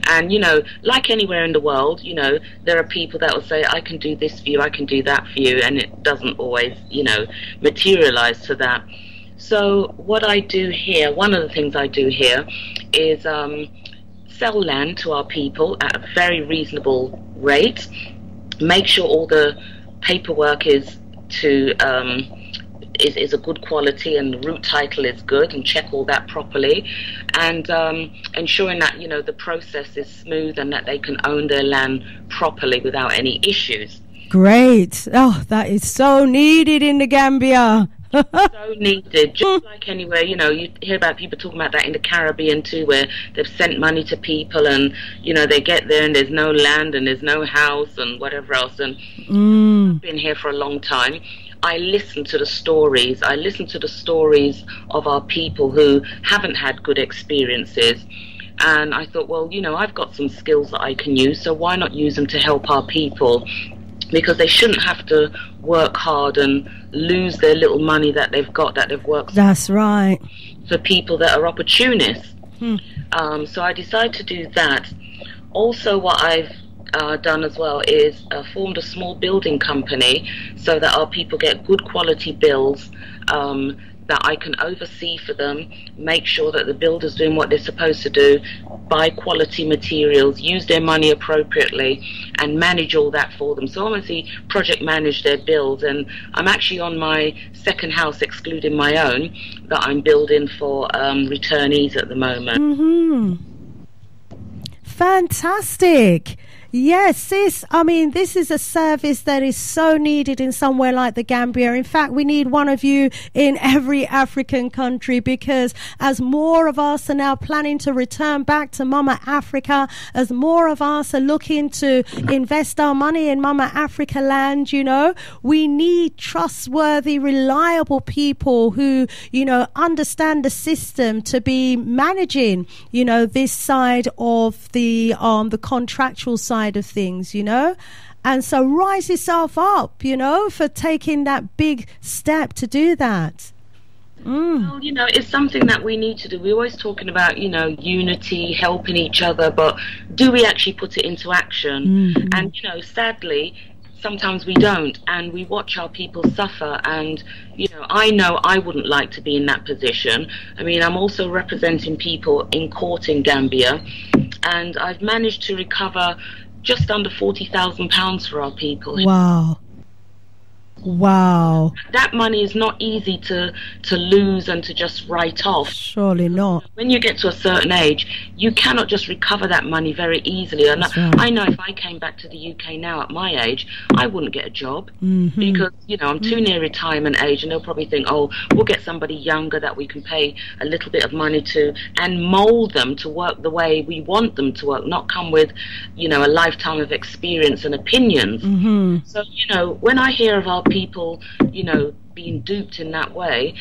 And, you know, like anywhere in the world, you know, there are people that will say, I can do this for you, I can do that for you, and it doesn't always, you know, materialize to that. So what I do here, one of the things I do here is sell land to our people at a very reasonable rate, make sure all the paperwork is to... Is a good quality and the root title is good and check all that properly and ensuring that, you know, the process is smooth and that they can own their land properly without any issues. Great. Oh, that is so needed in the Gambia. So needed. Just like anywhere, you know, you hear about people talking about that in the Caribbean too, where they've sent money to people and, you know, they get there and there's no land and there's no house and whatever else. And I've been here for a long time. I listen to the stories. I listen to the stories of our people who haven't had good experiences. And I thought, well, you know, I've got some skills that I can use, so why not use them to help our people? Because they shouldn't have to work hard and lose their little money that they've got, that they've worked for. That's right. For people that are opportunists. So I decided to do that. Also, what I've done as well is formed a small building company so that our people get good quality bills that I can oversee for them, make sure that the builder's doing what they're supposed to do, buy quality materials, use their money appropriately, and manage all that for them. So obviously project manage their bills, and I'm actually on my second house, excluding my own, that I'm building for returnees at the moment. Fantastic. Yes, sis, I mean, this is a service that is so needed in somewhere like the Gambia. In fact, we need one of you in every African country because as more of us are now planning to return back to Mama Africa, as more of us are looking to invest our money in Mama Africa land, you know, we need trustworthy, reliable people who, you know, understand the system to be managing, you know, this side of the contractual side of things, you know. And so rise yourself up, you know, for taking that big step to do that. Mm. Well, you know, it's something that we need to do. We're always talking about, you know, unity, helping each other, but do we actually put it into action? Mm. And, you know, sadly, sometimes we don't, and we watch our people suffer. And, you know I wouldn't like to be in that position. I mean, I'm also representing people in court in Gambia, and I've managed to recover just under £40,000 for our people. Wow. Wow. That money is not easy to lose and to just write off. Surely not. When you get to a certain age, you cannot just recover that money very easily. And right. I know if I came back to the UK now at my age, I wouldn't get a job, mm-hmm. because, you know, I'm too near retirement age, and they'll probably think, oh, we'll get somebody younger that we can pay a little bit of money to and mould them to work the way we want them to work, not come with, you know, a lifetime of experience and opinions. Mm-hmm. So, you know, when I hear of our people, you know, being duped in that way,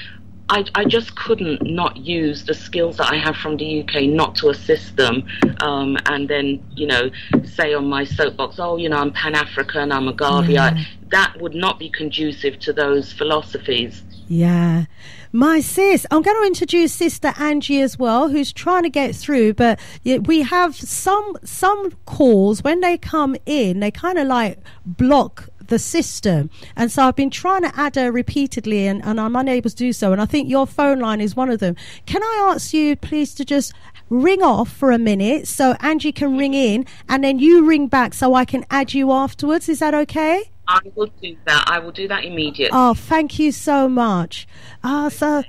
I just couldn't not use the skills that I have from the UK not to assist them, and then, you know, say on my soapbox, oh, you know, I'm Pan-African, I'm a Garvey. Yeah. That would not be conducive to those philosophies. Yeah. My sis, I'm going to introduce Sister Angie as well, who's trying to get through, but we have some calls, when they come in, they kind of like block the system, and so I've been trying to add her repeatedly, and I'm unable to do so, and I think your phone line is one of them. Can I ask you please to just ring off for a minute so Angie can ring in, and then you ring back so I can add you afterwards? Is that okay? I will do that. I will do that immediately. Oh, thank you so much. So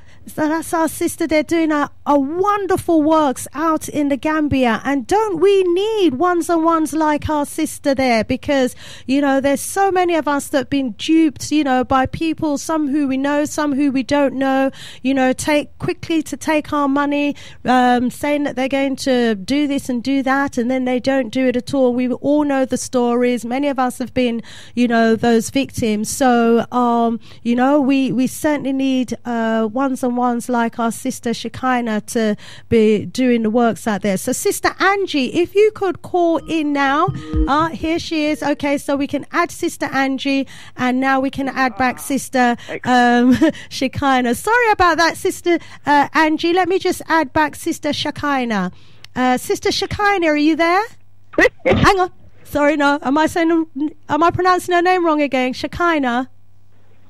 that's our sister. They're doing a wonderful works out in the Gambia, and don't we need ones and ones like our sister there? Because, you know, there's so many of us that have been duped, you know, by people, some who we know, some who we don't know, you know, quickly to take our money, saying that they're going to do this and do that, and then they don't do it at all. We all know the stories. Many of us have been, you know, those victims. So you know, we certainly need ones and ones like our sister Shakina to be doing the works out there. So Sister Angie, if you could call in now. Here she is. Okay, so we can add Sister Angie, and now we can add back Sister Shakina. Sorry about that, Sister Angie. Let me just add back Sister Shakina. Sister Shakina, are you there? Hang on. Sorry, no. Am I pronouncing her name wrong again? Shakina?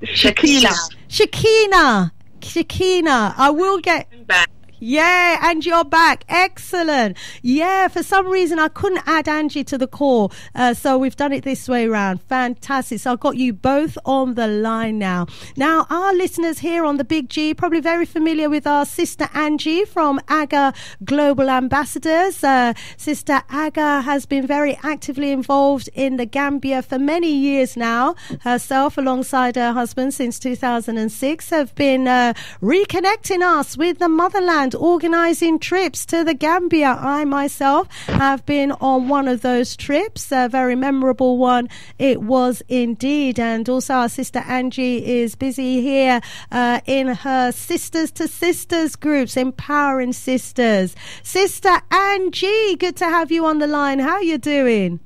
Shakina, I will get back. Yeah, and you're back. Excellent. Yeah, for some reason I couldn't add Angie to the call, so we've done it this way round. Fantastic. So I've got you both on the line now. Now, our listeners here on the Big G probably very familiar with our Sister Angie from AGA Global Ambassadors. Sister AGA has been very actively involved in the Gambia for many years now. Herself, alongside her husband, since 2006, have been reconnecting us with the motherland, organising trips to the Gambia. I myself have been on one of those trips, a very memorable one it was indeed. And also our Sister Angie is busy here in her Sisters to Sisters groups, empowering sisters. Sister Angie, good to have you on the line. How are you doing?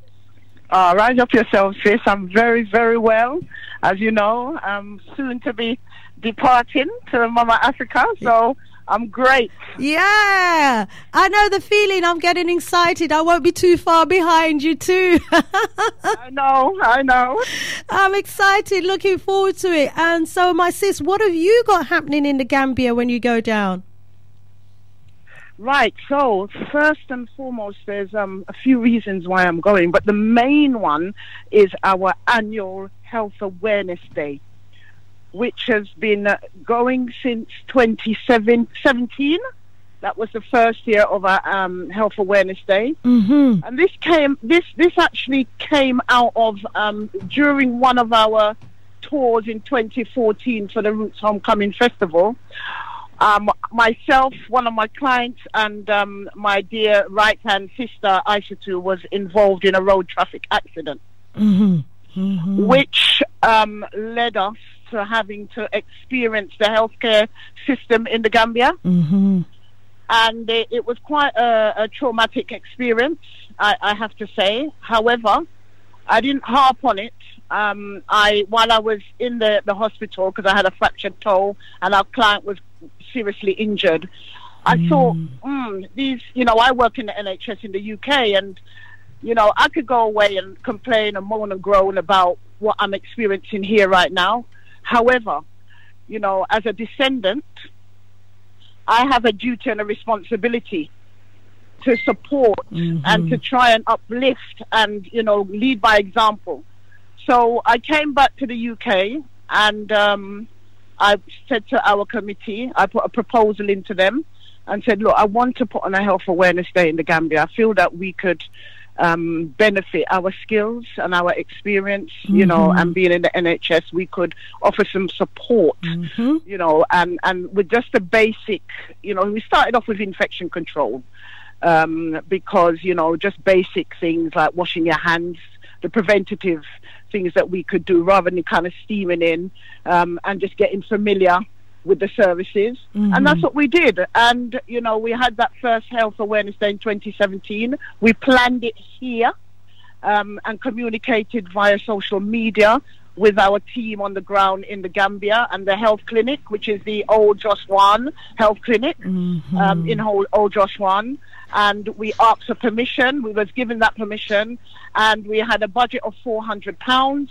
Rise up yourself, sis. I'm very, very well. As you know, I'm soon to be departing to Mama Africa, so I'm great. Yeah, I know the feeling. I'm getting excited. I won't be too far behind you too. I know. I'm excited, looking forward to it. And so, my sis, what have you got happening in the Gambia when you go down? Right, so first and foremost, there's a few reasons why I'm going, but the main one is our annual Health Awareness Day, which has been going since 2017. That was the first year of our Health Awareness Day. Mm-hmm. And this actually came out of during one of our tours in 2014 for the Roots Homecoming Festival. Myself, one of my clients, and my dear right-hand sister Aisha Tu was involved in a road traffic accident, mm-hmm. Mm-hmm. which led us to having to experience the healthcare system in the Gambia. Mm-hmm. And it was quite a traumatic experience, I have to say. However, I didn't harp on it. While I was in the hospital, because I had a fractured toe and our client was seriously injured, I thought, these, you know, I work in the NHS in the UK, and, you know, I could go away and complain and moan and groan about what I'm experiencing here right now. However, you know, as a descendant, I have a duty and a responsibility to support and to try and uplift and, you know, lead by example. So I came back to the UK and I said to our committee, I put a proposal into them and said, look, I want to put on a Health Awareness Day in the Gambia. I feel that we could benefit our skills and our experience, you know, and being in the NHS, we could offer some support, you know, and with just the basic, you know, we started off with infection control because, you know, just basic things like washing your hands, the preventative things that we could do rather than kind of steaming in and just getting familiar with the services. And that's what we did. And, you know, we had that first Health Awareness Day in 2017. We planned it here and communicated via social media with our team on the ground in the Gambia and the health clinic, which is the Old Jeshwang Health Clinic in Old Jeshwang. And we asked for permission. We was given that permission, and we had a budget of £400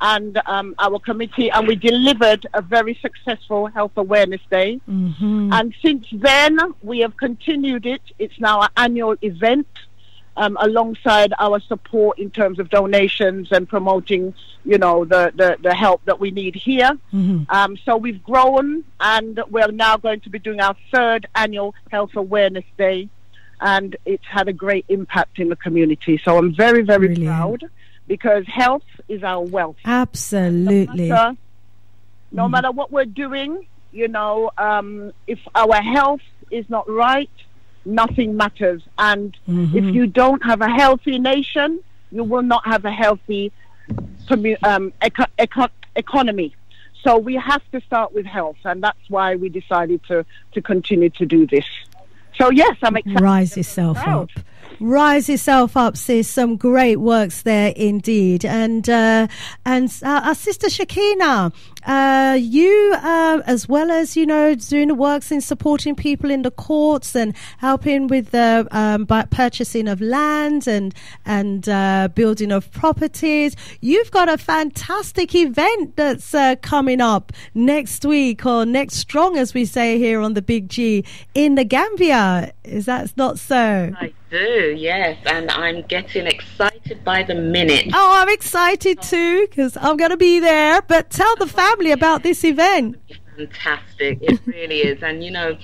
and our committee, and we delivered a very successful Health Awareness Day. And since then, we have continued it. It's now an annual event alongside our support in terms of donations and promoting, you know, the help that we need here. So we've grown, and we're now going to be doing our third annual Health Awareness Day, and it's had a great impact in the community. So I'm very, very proud, because health is our wealth. Absolutely. No matter what we're doing, you know, if our health is not right, nothing matters. And if you don't have a healthy nation, you will not have a healthy economy. So we have to start with health, and that's why we decided to continue to do this. So, yes, I'm excited. Rise yourself up. Rise yourself up, sis. Some great works there indeed. And our sister Shakina, you, as well as, you know, doing the works in supporting people in the courts and helping with the purchasing of land and building of properties, you've got a fantastic event that's coming up next week, or next strong, as we say here on the Big G, in the Gambia. Is that not so? Right. Do, yes, and I'm getting excited by the minute. Oh, I'm excited too, because I'm going to be there. But tell the family about this event. Fantastic, it really is. And you know,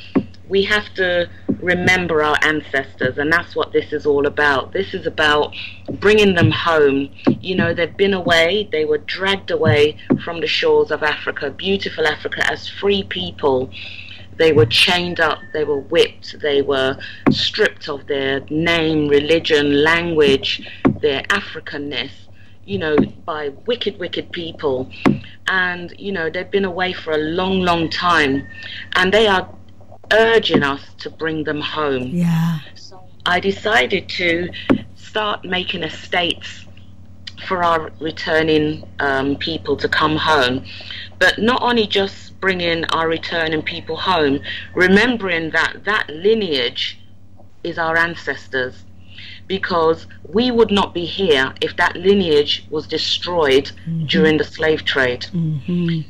we have to remember our ancestors, and that's what this is all about. This is about bringing them home. You know, they've been away, they were dragged away from the shores of Africa, beautiful Africa, as free people. They were chained up, they were whipped, they were stripped of their name, religion, language, their Africanness, you know, by wicked, wicked people. And, you know, they've been away for a long, long time. And they are urging us to bring them home. Yeah. So I decided to start making estates for our returning people to come home. But not only just bringing our returning people home, remembering that lineage is our ancestors, because we would not be here if that lineage was destroyed during the slave trade. And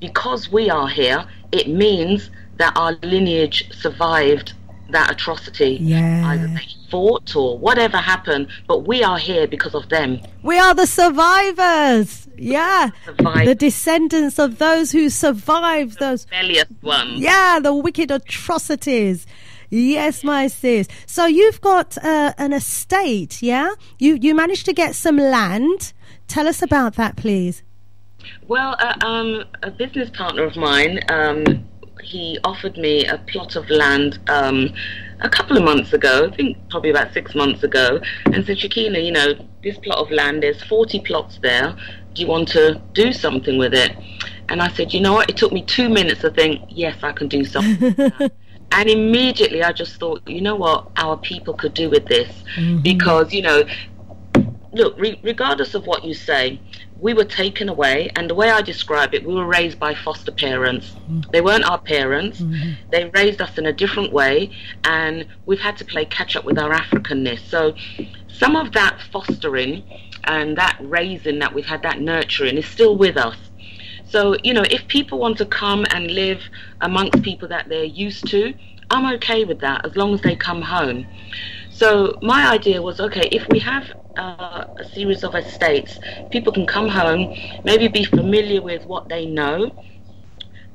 because we are here, it means that our lineage survived that atrocity. Yeah. Either they fought or whatever happened, but we are here because of them. We are the survivors. Yeah, the descendants of those who survived those rebellious ones. Yeah, the wicked atrocities. Yes, my sis. So you've got an estate, yeah? You managed to get some land. Tell us about that, please. Well, a business partner of mine, he offered me a plot of land a couple of months ago, I think probably about 6 months ago, and said, Shakina, you know, this plot of land, there's 40 plots there. Do you want to do something with it? And I said, you know what? It took me 2 minutes to think, yes, I can do something with that. And immediately I just thought, you know what? Our people could do with this, because, you know, look, regardless of what you say, we were taken away, and the way I describe it, we were raised by foster parents. Mm-hmm. They weren't our parents. Mm-hmm. They raised us in a different way, and we've had to play catch up with our Africanness. So some of that fostering and that raising that we've had, that nurturing, is still with us. So, you know, if people want to come and live amongst people that they're used to, I'm okay with that, as long as they come home. So my idea was, okay, if we have a series of estates, people can come home, maybe be familiar with what they know,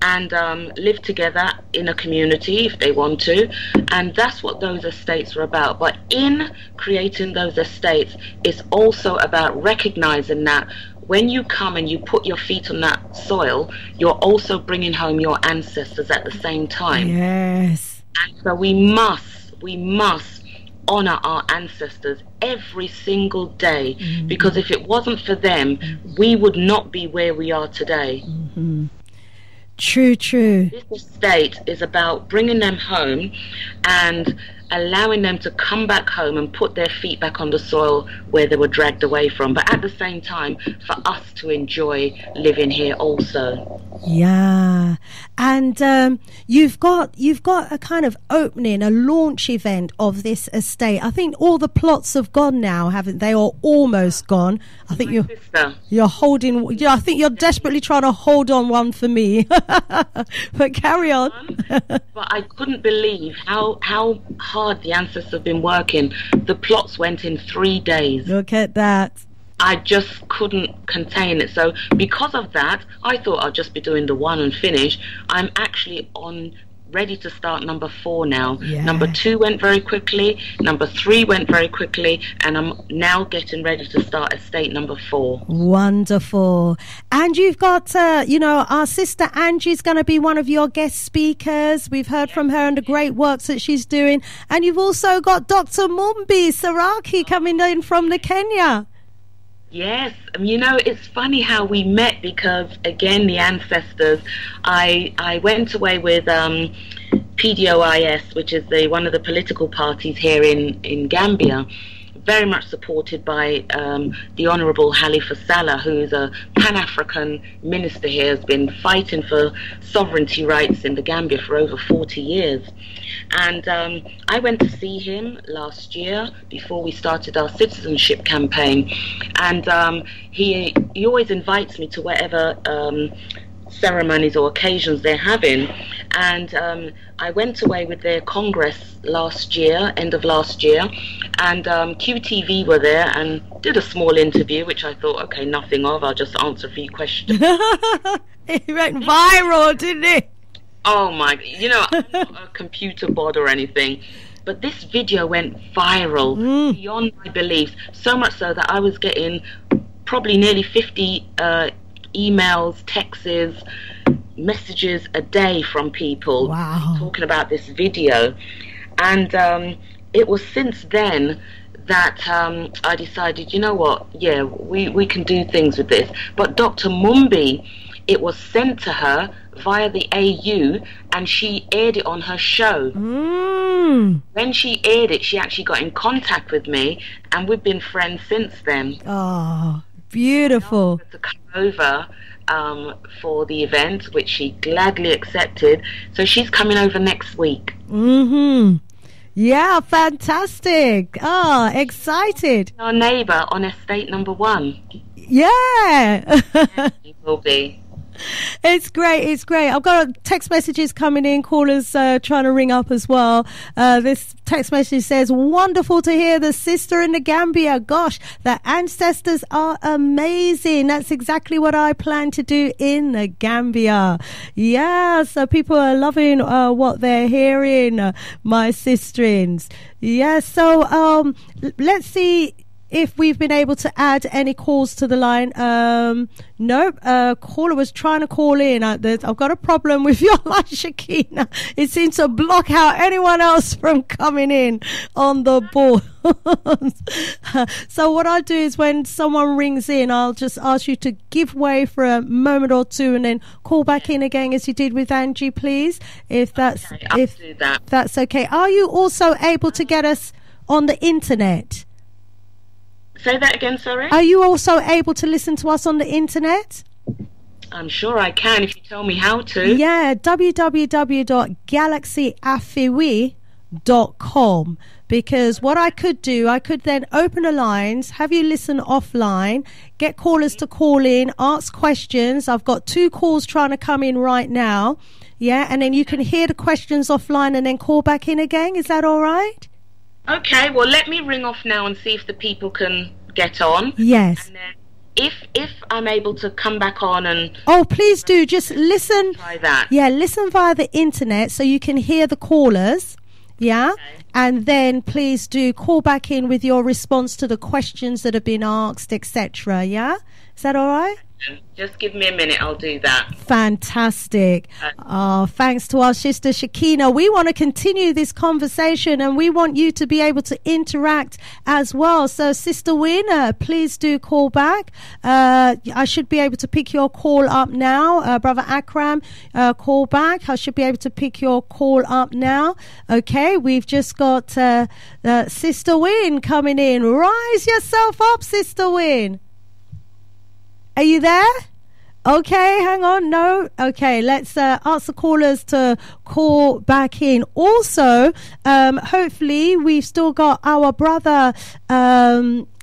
and live together in a community if they want to. And that's what those estates are about. But in creating those estates, it's also about recognizing that when you come and you put your feet on that soil, you're also bringing home your ancestors at the same time. Yes. And so we must honor our ancestors every single day, mm-hmm. because if it wasn't for them, we would not be where we are today. Mm-hmm. True, true. This estate is about bringing them home and allowing them to come back home and put their feet back on the soil where they were dragged away from, but at the same time for us to enjoy living here also. Yeah. And you've got a kind of opening, a launch event of this estate. I think all the plots have gone now, haven't they, or almost gone? I think you're holding, yeah, I think you're desperately trying to hold on one for me. But carry on. But I couldn't believe how hard the ancestors have been working. The plots went in 3 days. Look at that. I just couldn't contain it. So because of that, I thought I'll just be doing the one and finish. I'm actually ready to start number 4 now. Yeah. Number 2 went very quickly. Number 3 went very quickly. And I'm now getting ready to start estate number 4. Wonderful. And you've got, you know, our sister Angie's going to be one of your guest speakers. We've heard from her and the great works that she's doing. And you've also got Dr. Mumbi Saraki coming in from the Kenya. Yes, you know, it's funny how we met, because again, the ancestors. I went away with PDOIS, which is one of the political parties here in Gambia, very much supported by the Honourable Halifa Salah, who's a Pan-African minister here, has been fighting for sovereignty rights in the Gambia for over 40 years. And I went to see him last year before we started our citizenship campaign, and he always invites me to whatever ceremonies or occasions they're having. And I went away with their congress last year, end of last year, and QTV were there and did a small interview, which I thought, okay, nothing of, I'll just answer a few questions. It went viral, didn't it? Oh my, you know, I'm not a computer bot or anything, but this video went viral beyond my beliefs, so much so that I was getting probably nearly 50 emails, texts, messages a day from people. Wow. Talking about this video. And it was since then that I decided, you know what, yeah, we can do things with this. But Dr. Mumbi, it was sent to her via the AU, and she aired it on her show. When she aired it, she actually got in contact with me, and we've been friends since then. Oh, beautiful. To come over for the event, which she gladly accepted, so she's coming over next week. Mm-hmm. Yeah, fantastic. Oh, excited. Our neighbour on estate number 1. Yeah. Yes, she will be. It's great, it's great. I've got text messages coming in, callers trying to ring up as well. This text message says, wonderful to hear the sister in the Gambia. Gosh, the ancestors are amazing. That's exactly what I plan to do in the Gambia. Yeah, so people are loving what they're hearing, my sisterins. Yeah, so let's see if we've been able to add any calls to the line. Nope. Caller was trying to call in. I've got a problem with your line, Shakina. It seems to block out anyone else from coming in on the board. So what I'll do is, when someone rings in, I'll just ask you to give way for a moment or two and then call back in again, as you did with Angie, please, if that's okay. That's okay. Are you also able to get us on the internet? Say that again, sorry? Are you also able to listen to us on the internet? I'm sure I can if you tell me how to. Yeah, www.galaxyafiwe.com, because what I could do, I could then open the lines, have you listen offline, get callers to call in, ask questions. I've got 2 calls trying to come in right now. Yeah, and then you can hear the questions offline and then call back in again. Is that all right? Okay, well, let me ring off now and see if the people can get on. Yes. And then if I'm able to come back on and... Oh, please do. Just listen. Try that. Yeah, listen via the internet so you can hear the callers. Yeah? Okay. And then please do call back in with your response to the questions that have been asked, etc. Yeah? Is that all right? Just give me a minute, I'll do that. Fantastic. Oh, thanks to our sister Shakina. We want to continue this conversation and we want you to be able to interact as well. So Sister Winner, please do call back. I should be able to pick your call up now. Brother Akram, call back. I should be able to pick your call up now. Okay, we've just got Sister Win coming in. Rise yourself up, Sister Win. Are you there? Okay, hang on. No. Okay, let's ask the callers to call back in. Also, hopefully we've still got our brother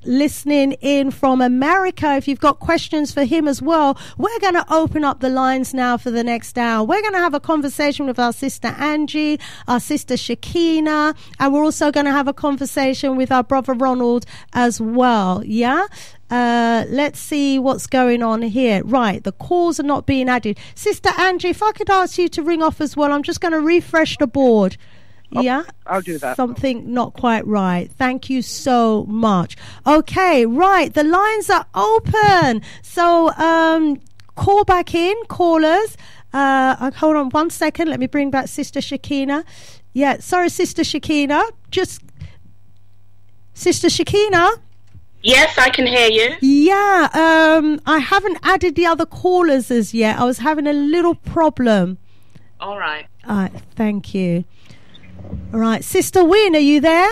listening in from America. If you've got questions for him as well, we're going to open up the lines now for the next hour. We're going to have a conversation with our sister Angie, our sister Shakina, and we're also going to have a conversation with our brother Ronald as well. Yeah? Let's see what's going on here. Right, the calls are not being added. Sister Angie, if I could ask you to ring off as well, I'm just going to refresh the board. Yeah, I'll do that. Something not quite right. Thank you so much. Okay, right, the lines are open. So call back in, callers. Hold on one second. Let me bring back Sister Shakina. Yeah, sorry, Sister Shakina. Just Sister Shakina. Yes, I can hear you. Yeah, I haven't added the other callers as yet. I was having a little problem. All right. All right, thank you. All right, Sister Wynne, are you there?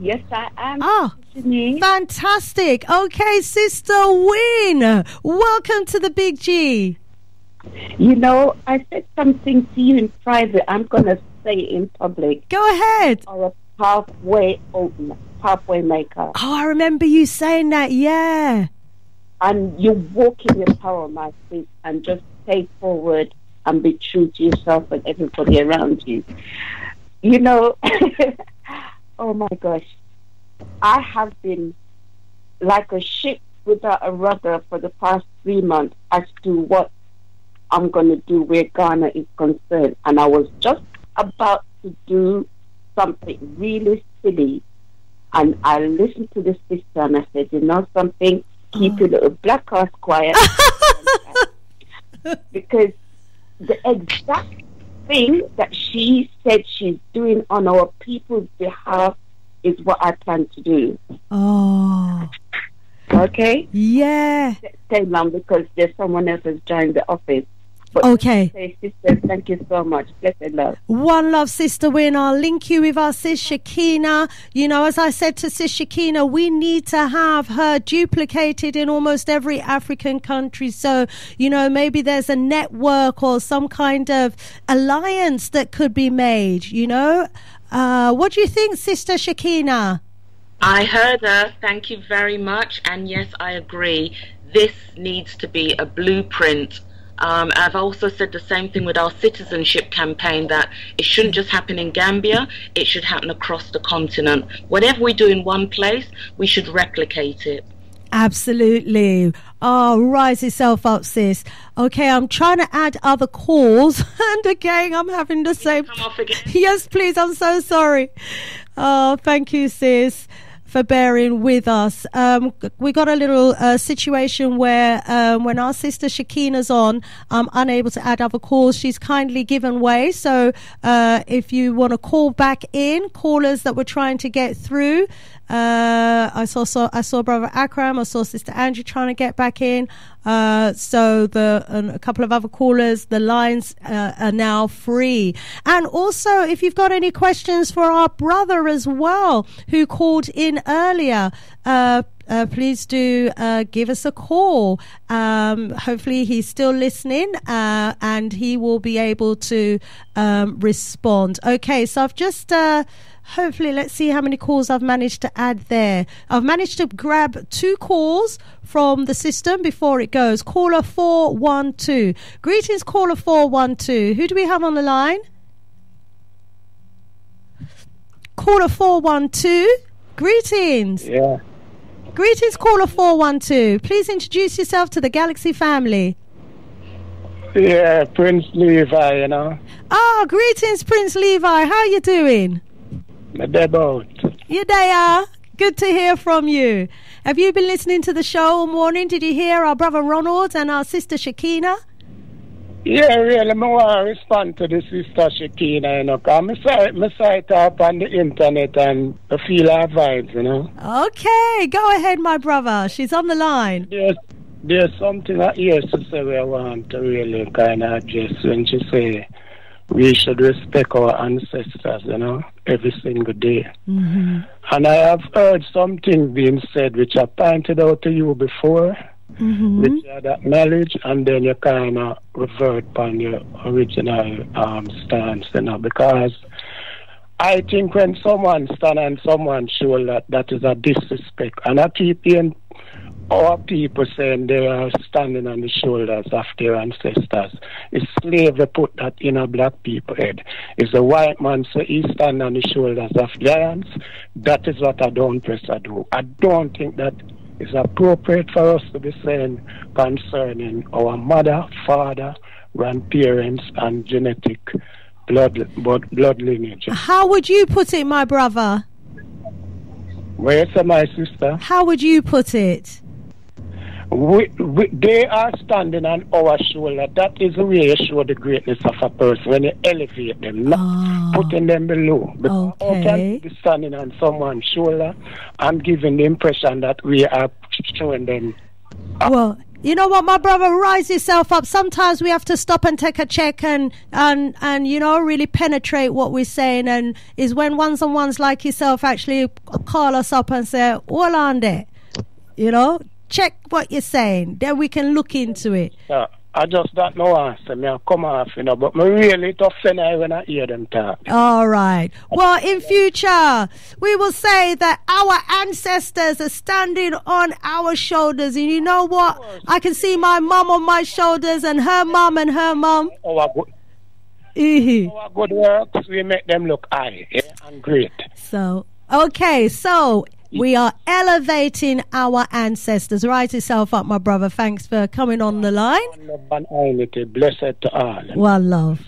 Yes, I am. Oh, fantastic. Okay, Sister Wynne, welcome to the Big G. You know, I said something to you in private. I'm going to say it in public. Go ahead. Or a pathway opener, pathway maker. Oh, I remember you saying that, yeah. And you walk in your power, my sis, and just stay forward and be true to yourself and everybody around you. You know, oh my gosh, I have been like a ship without a rudder for the past 3 months as to what I'm going to do where Ghana is concerned. And I was just about to do something really silly. And I listened to the sister and I said, you know something, keep your little black ass quiet. Because the exact thing that she said she's doing on our people's behalf is what I plan to do. Oh. Okay? Yeah. Stay long because there's someone else who's joined the office. But okay. Say, sister, thank you so much. Blessed love. One love, Sister Wynne. I'll link you with our Sis Shakina. You know, as I said to Sis Shakina, we need to have her duplicated in almost every African country. So, you know, maybe there's a network or some kind of alliance that could be made, you know. What do you think, Sister Shakina? I heard her. Thank you very much. And yes, I agree. This needs to be a blueprint. I've also said the same thing with our citizenship campaign, that it shouldn't just happen in Gambia, it should happen across the continent. Whatever we do in one place, we should replicate it. Absolutely. Oh, rise yourself up, sis. Okay, I'm trying to add other calls, and again, I'm having the same... Come off again. Yes, please, I'm so sorry. Oh, thank you, sis, for bearing with us. We got a little situation where when our sister Shakina's on, I'm unable to add other calls. She's kindly given way. So if you want to call back in, callers that we're trying to get through, I saw Brother Akram. I saw Sister Angie trying to get back in. A couple of other callers. The lines are now free. And also, if you've got any questions for our brother as well, who called in earlier, please do give us a call. Hopefully he's still listening and he will be able to respond. Okay, so I've just hopefully, let's see how many calls I've managed to add there. I've managed to grab two calls from the system before it goes. Caller 412. Greetings, caller 412. Who do we have on the line? Caller 412. Greetings. Yeah. Greetings, caller 412. Please introduce yourself to the Galaxy family. Yeah, Prince Levi, you know. Oh, greetings, Prince Levi. How are you doing? Yeah, they are. Good to hear from you. Have you been listening to the show all morning? Did you hear our brother Ronald and our sister Shakina? Yeah, really. I want to respond to the sister Shakina, you know, because I saw it up on the internet and I feel her vibes, you know. Okay, go ahead, my brother. She's on the line. Yes, there's something I hear to say we want to really kind of address when she say we should respect our ancestors, you know, every single day. Mm-hmm. And I have heard something being said which I pointed out to you before. Mm-hmm. Which you that knowledge, and then you kind of revert upon your original stance, you know, because I think when someone stand and someone show that, that is a disrespect. And I keep hearing our people saying they are standing on the shoulders of their ancestors. It's slavery put that in a black people head. It's a white man, so he stands on the shoulders of giants. That is what I don't press I do. I don't think that it's appropriate for us to be saying concerning our mother, father, grandparents, and genetic blood lineage. How would you put it, my brother? Where's my sister? How would you put it? They are standing on our shoulder. That is the way you show the greatness of a person, when you elevate them, not putting them below. Because okay. How can you be standing on someone's shoulder and giving the impression that we are showing them up? Well, you know what, my brother, rise yourself up. Sometimes we have to stop and take a check and you know, really penetrate what we're saying. And is when ones like yourself actually call us up and say, "All on there," you know. Check what you're saying, then we can look into it. Yeah, I just don't know answer. I come off, you know, but I really tough when I hear them talk. All right. Well, in future, we will say that our ancestors are standing on our shoulders. And you know what? I can see my mum on my shoulders and her mum and her mum. Our good works, we make them look high, yeah, and great. So, okay, so we are elevating our ancestors. Rise yourself up, my brother. Thanks for coming on the line. Blessed to all. One love.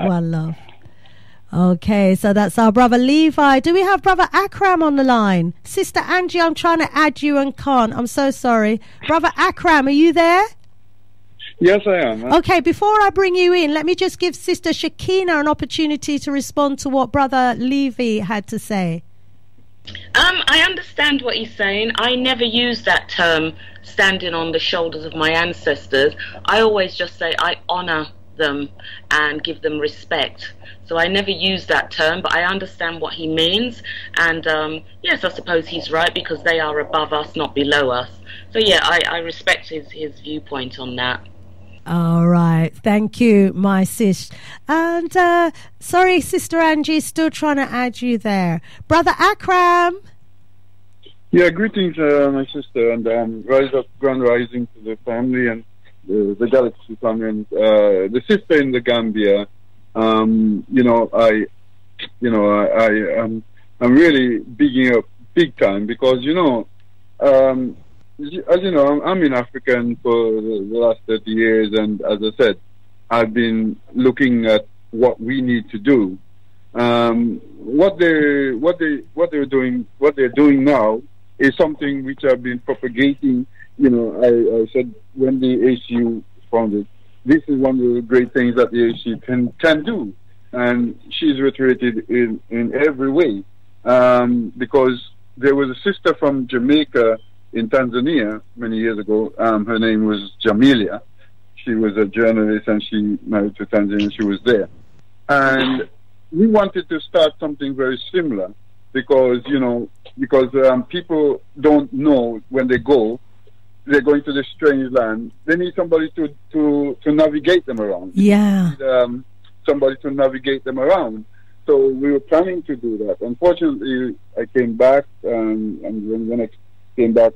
One love. Okay, so that's our brother Levi. Do we have brother Akram on the line? Sister Angie, I'm trying to add you and can't. I'm so sorry. Brother Akram, are you there? Yes, I am. Okay, before I bring you in, let me just give Sister Shakina an opportunity to respond to what brother Levi had to say. I understand what he's saying. I never use that term, standing on the shoulders of my ancestors. I always just say I honour them and give them respect. So I never use that term, but I understand what he means. And yes, I suppose he's right, because they are above us, not below us. So yeah, I respect his viewpoint on that. All right, thank you, my sis. And sorry, Sister Angie, still trying to add you there. Brother Akram. Yeah, greetings, my sister, and rise up, grand rising to the family and the Galaxy family, and the sister in the Gambia. I'm really bigging up big time, because you know. As you know, I'm in African for the last 30 years, and as I said, I've been looking at what we need to do. What they're doing now is something which I've been propagating. You know, I said when the ACU founded, this is one of the great things that the ACU can do, and she's reiterated in every way, because there was a sister from Jamaica in Tanzania many years ago. Her name was Jamelia. She was a journalist and she married to Tanzania. She was there. And we wanted to start something very similar because, you know, because people don't know when they go, they're going to this strange land. They need somebody to navigate them around. Yeah. They need, somebody to navigate them around. So we were planning to do that. Unfortunately, I came back, and when I came back,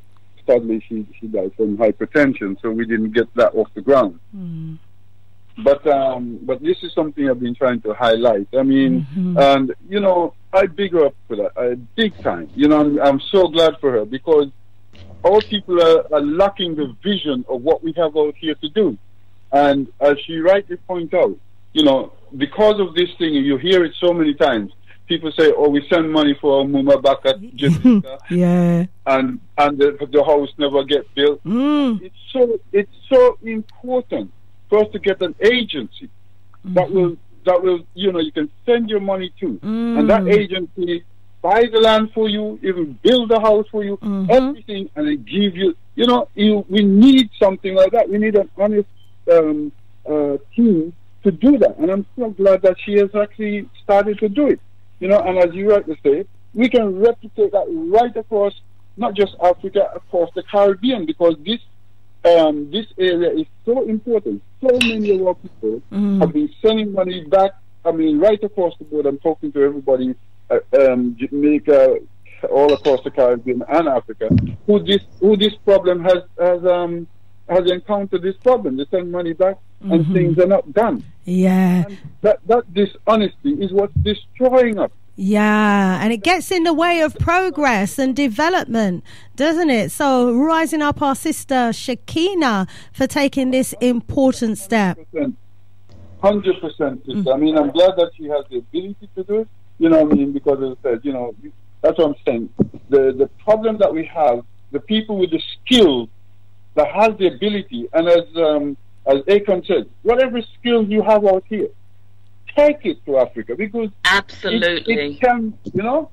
sadly, she died from hypertension, so we didn't get that off the ground. Mm. But this is something I've been trying to highlight. I mean, mm-hmm. and, you know, I big her up for that, big time. You know, I'm so glad for her because all people are lacking the vision of what we have out here to do. And as she rightly points out, you know, because of this thing, you hear it so many times. People say, "Oh, we send money for Mumabaka, Jamaica, yeah, and the house never gets built." Mm. It's so important for us to get an agency mm-hmm. that will you know you can send your money to, mm. and that agency buys the land for you, even build a house for you, mm-hmm. everything, and they give you. You know, we need something like that. We need an honest team to do that, and I'm so glad that she has actually started to do it. You know, and as you rightly say, we can replicate that right across, not just Africa, across the Caribbean, because this area is so important. So many of our people mm. have been sending money back, I mean, right across the board. I'm talking to everybody, Jamaica, all across the Caribbean and Africa, who this problem has encountered this problem. They send money back mm-hmm. and things are not done. Yeah. And that dishonesty is what's destroying us. Yeah, and it gets in the way of progress and development, doesn't it? So rising up our sister Shakina for taking this important step. 100%, 100%, sister. Mm-hmm. I mean, I'm glad that she has the ability to do it, you know what I mean, because as I said, you know, that's what I'm saying. The problem that we have, the people with the skills that has the ability, and as Akon said, whatever skills you have out here, take it to Africa, because absolutely it can, you know,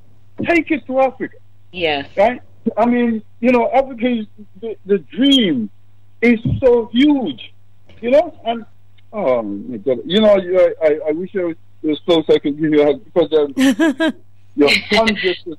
take it to Africa. Yes, right. I mean, you know, Africa is, the dream is so huge, you know. And oh my God, you know, I wish I was close. I could give you a hug because you're 100%.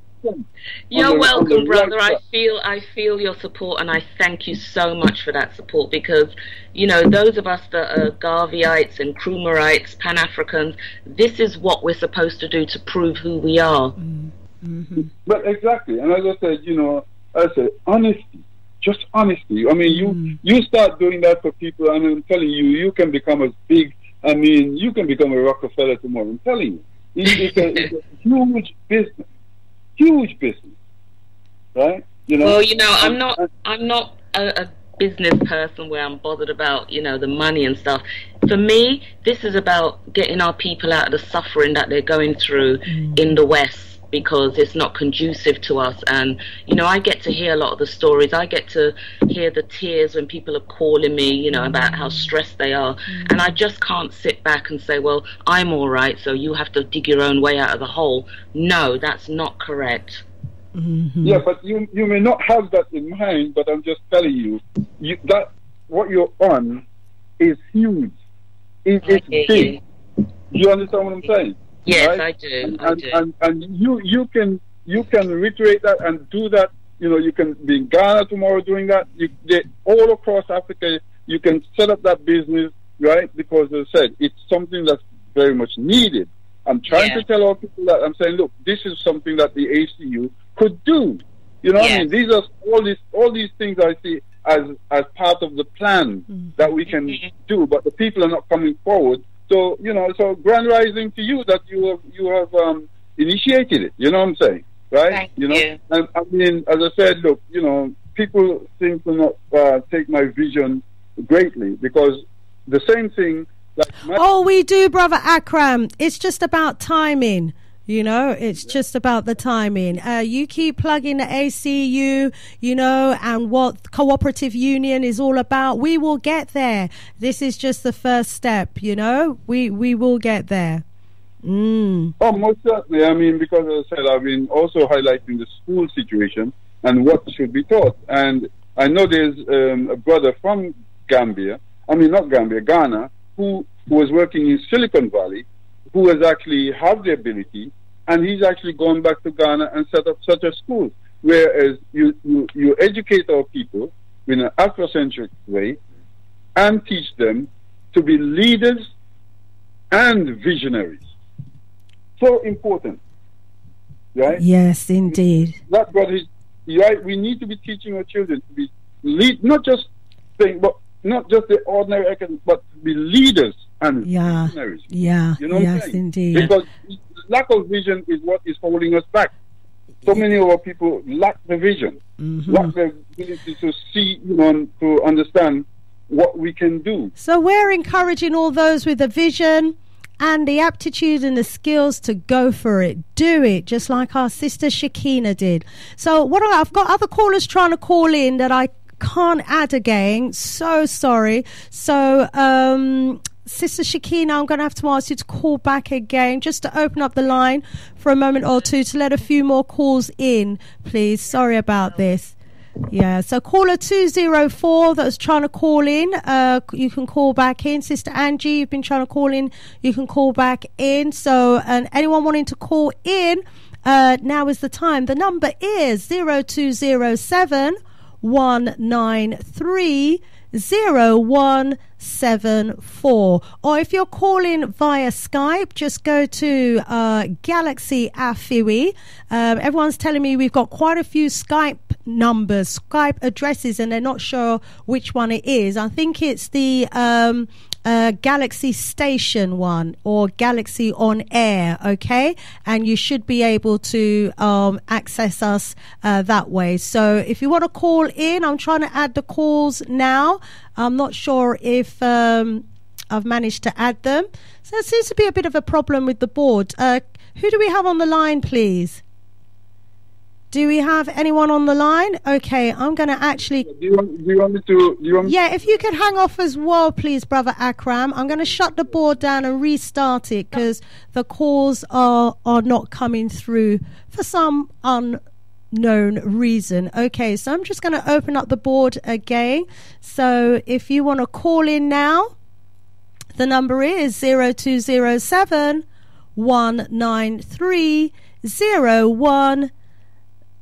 You're welcome, brother. I feel your support, and I thank you so much for that support, because, you know, those of us that are Garveyites and Krumerites, Pan-Africans, this is what we're supposed to do to prove who we are. Mm-hmm. But exactly, and as I said, you know, I said honesty, just honesty. I mean, you start doing that for people, and I'm telling you, you can become as big. I mean, you can become a Rockefeller tomorrow. I'm telling you, it's a huge business. Huge business, right? You know. Well, you know, I'm not a business person where I'm bothered about, you know, the money and stuff. For me, this is about getting our people out of the suffering that they're going through in the West, because it's not conducive to us. And, you know, I get to hear a lot of the stories. I get to hear the tears when people are calling me, you know, about how stressed they are. And I just can't sit back and say, well, I'm all right, so you have to dig your own way out of the hole. No, that's not correct. Mm-hmm. Yeah, but you may not have that in mind, but I'm just telling you, that what you're on is huge. It's big. Do you understand what I'm saying? Yes, right? I do. I do. And you can reiterate that and do that. You know, you can be in Ghana tomorrow doing that. All across Africa, you can set up that business, right? Because as I said, it's something that's very much needed. I'm trying to tell all people that. I'm saying, look, this is something that the ACU could do. You know what I mean? These are all these things I see as part of the plan that we can do, but the people are not coming forward. So, you know, so grand rising to you that you have initiated it. You know what I'm saying, right? Thank you. And I mean, as I said, look, you know, people seem to not take my vision greatly, because the same thing. Like oh, we do, brother Akram. It's just about timing. You know, it's just about the timing. You keep plugging the ACU, you know, and what cooperative union is all about. We will get there. This is just the first step, you know. We will get there. Mm. Oh, most certainly. I mean, because as I said, I've been also highlighting the school situation and what should be taught. And I know there's a brother from Gambia, I mean, not Gambia, Ghana, who was working in Silicon Valley, who has actually had the ability, and he's actually gone back to Ghana and set up such a school. Whereas you educate our people in an Afrocentric way and teach them to be leaders and visionaries. So important, right? Yes, indeed. That's what is right. We need to be teaching our children to be lead, not just the ordinary academics, but to be leaders and visionaries. Yeah. You know what I'm saying? Indeed. Because lack of vision is what is holding us back. So many of our people lack the vision, lack the ability to see, you know, to understand what we can do. So we're encouraging all those with a vision and the aptitude and the skills to go for it, do it, just like our sister Shakina did. So I've got other callers trying to call in that I can't add again. So sorry. So Sister Shakina, I'm going to have to ask you to call back again just to open up the line for a moment or two to let a few more calls in, please. Sorry about this. Yeah, so caller 204 that was trying to call in, you can call back in. Sister Angie, you've been trying to call in, you can call back in. So, and anyone wanting to call in, now is the time. The number is 0207 193 0174, or if you're calling via Skype, just go to Galaxy Afiwe. Everyone's telling me we've got quite a few Skype numbers, Skype addresses, and they're not sure which one it is. I think it's the Galaxy Station one or Galaxy On Air, okay? And you should be able to access us that way. So if you want to call in, I'm trying to add the calls now. I'm not sure if I've managed to add them. So there seems to be a bit of a problem with the board. Who do we have on the line, please? Do we have anyone on the line? Okay, I'm going to actually... Do you want me to... Yeah, if you could hang off as well, please, Brother Akram. I'm going to shut the board down and restart it because the calls are not coming through for some unknown reason. Okay, so I'm just going to open up the board again. So if you want to call in now, the number is 0207 193 01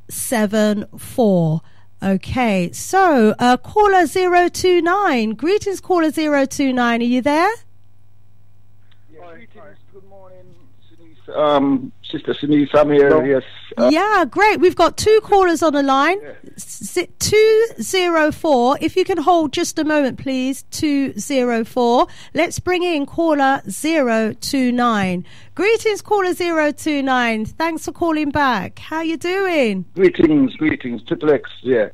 74. Okay, so caller 029. Greetings, caller 029. Are you there? Yeah, greetings. Good morning, Sinise. Sister Sinise, I'm here. Hello. Yes. Yeah, great. We've got two callers on the line. Yeah. 204. If you can hold just a moment, please. 204. Let's bring in caller 029. Greetings, caller 029. Thanks for calling back. How you doing? Greetings, greetings. Triple X, yeah.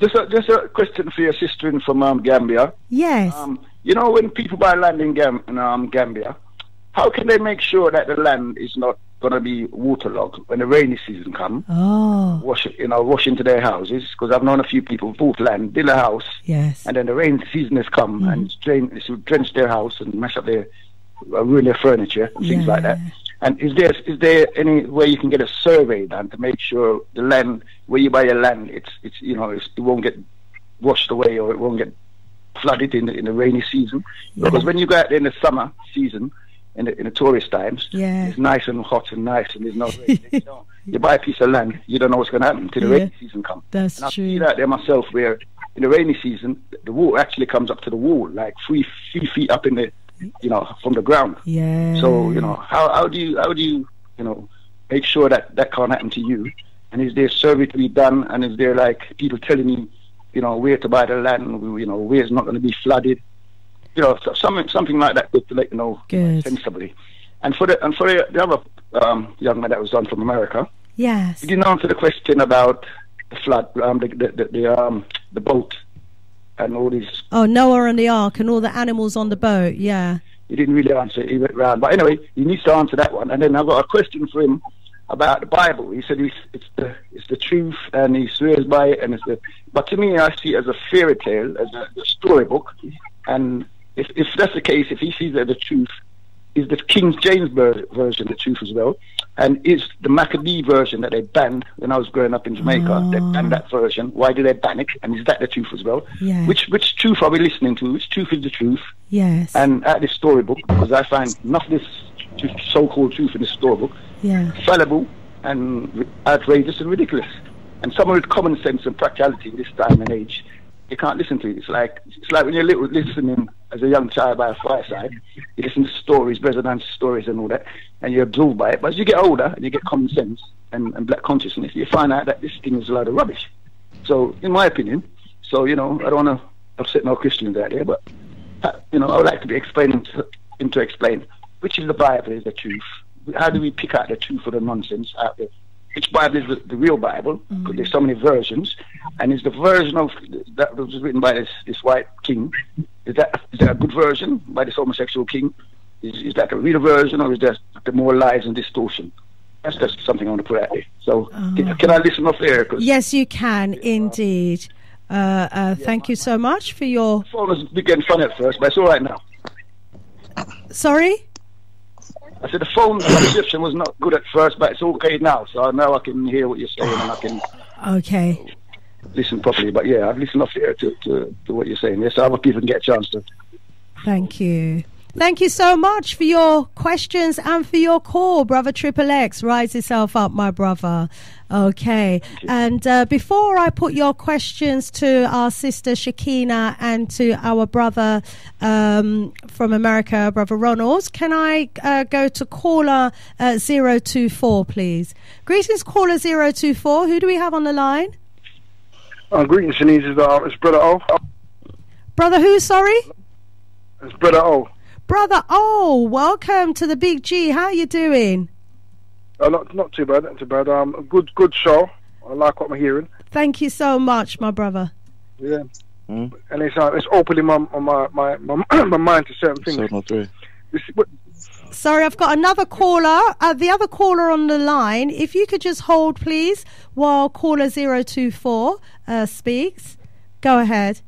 Just a question for your sister in from Gambia. Yes. You know, when people buy land in Gambia, how can they make sure that the land is not going to be waterlogged when the rainy season comes? Oh. Wash into their houses, because I've known a few people bought land, built a house, yes, and then the rain season has come and it's drenched their house and mash up their, ruin their furniture and things like that. And is there any way you can get a survey done to make sure the land where you buy your land, it won't get washed away or it won't get flooded in the rainy season? Because when you go out there in the summer season, in the tourist times, it's nice and hot and nice, and there's no rain. You buy a piece of land, you don't know what's going to happen until the rainy season comes. That's true. I see that there myself, where in the rainy season, the water actually comes up to the wall, like 3 feet up in the, from the ground. Yeah. So how do you make sure that can't happen to you? And is there survey to be done? And is there like people telling you, where to buy the land? Where it's not going to be flooded? Something like that, good to let you know sensibly. And for the other young man that was on from America, yes, you didn't answer the question about the flood, the boat, and all these. Oh, Noah and the Ark, and all the animals on the boat. Yeah, he didn't really answer it. He went round, but anyway, he needs to answer that one. And then I've got a question for him about the Bible. He said it's the truth, and he swears by it. And but to me, I see it as a fairy tale, as a storybook, and if that's the case, if he sees that the truth, is the King James version, the truth as well, and is the Maccabee version that they banned when I was growing up in Jamaica. Oh. They banned that version. Why did they ban it? And is that the truth as well? Yes. Which truth are we listening to? Which truth is the truth? Yes. And at this storybook, because I find not this so-called truth in this storybook, yeah, fallible and outrageous and ridiculous. And someone with common sense and practicality in this time and age, you can't listen to it. It's like when you're little, listening as a young child by a fireside, you listen to stories, resonance stories and all that, and you're absorbed by it. But as you get older and you get common sense and black consciousness, you find out that this thing is a load of rubbish. So, in my opinion, I don't want to upset no Christians out there, but, I would like to be explaining to explain which is the Bible is the truth. How do we pick out the truth or the nonsense out there? Which Bible is the real Bible? Because there's so many versions, and is the version of that was written by this white king, is that a good version by this homosexual king? Is that a real version, or is that the more lies and distortion? That's just something I want to put out there. So can I listen off there? Yes, you can indeed. Thank you so much for your. The phone was getting fun at first, but it's all right now. Sorry. I said the phone reception was not good at first, but it's okay now. So now I can hear what you're saying and I can listen properly. But yeah, I've listened off here to what you're saying. Yes, so other people can get a chance to. Thank you. Thank you so much for your questions and for your call, brother Triple X. Rise yourself up, my brother. Okay. And before I put your questions to our sister Shakina and to our brother from America, brother Ronald, can I go to caller 024, please? Greetings, caller 024. Who do we have on the line? Greetings, Shanice. It's Brother O. Brother who, sorry? It's Brother O. Brother, welcome to the Big G. How are you doing? Not too bad, not too bad. Good show. I like what I'm hearing. Thank you so much, my brother. Yeah, and it's opening my mind to certain things. Sorry, I've got another caller. The other caller on the line. If you could just hold, please, while caller 024 speaks. Go ahead.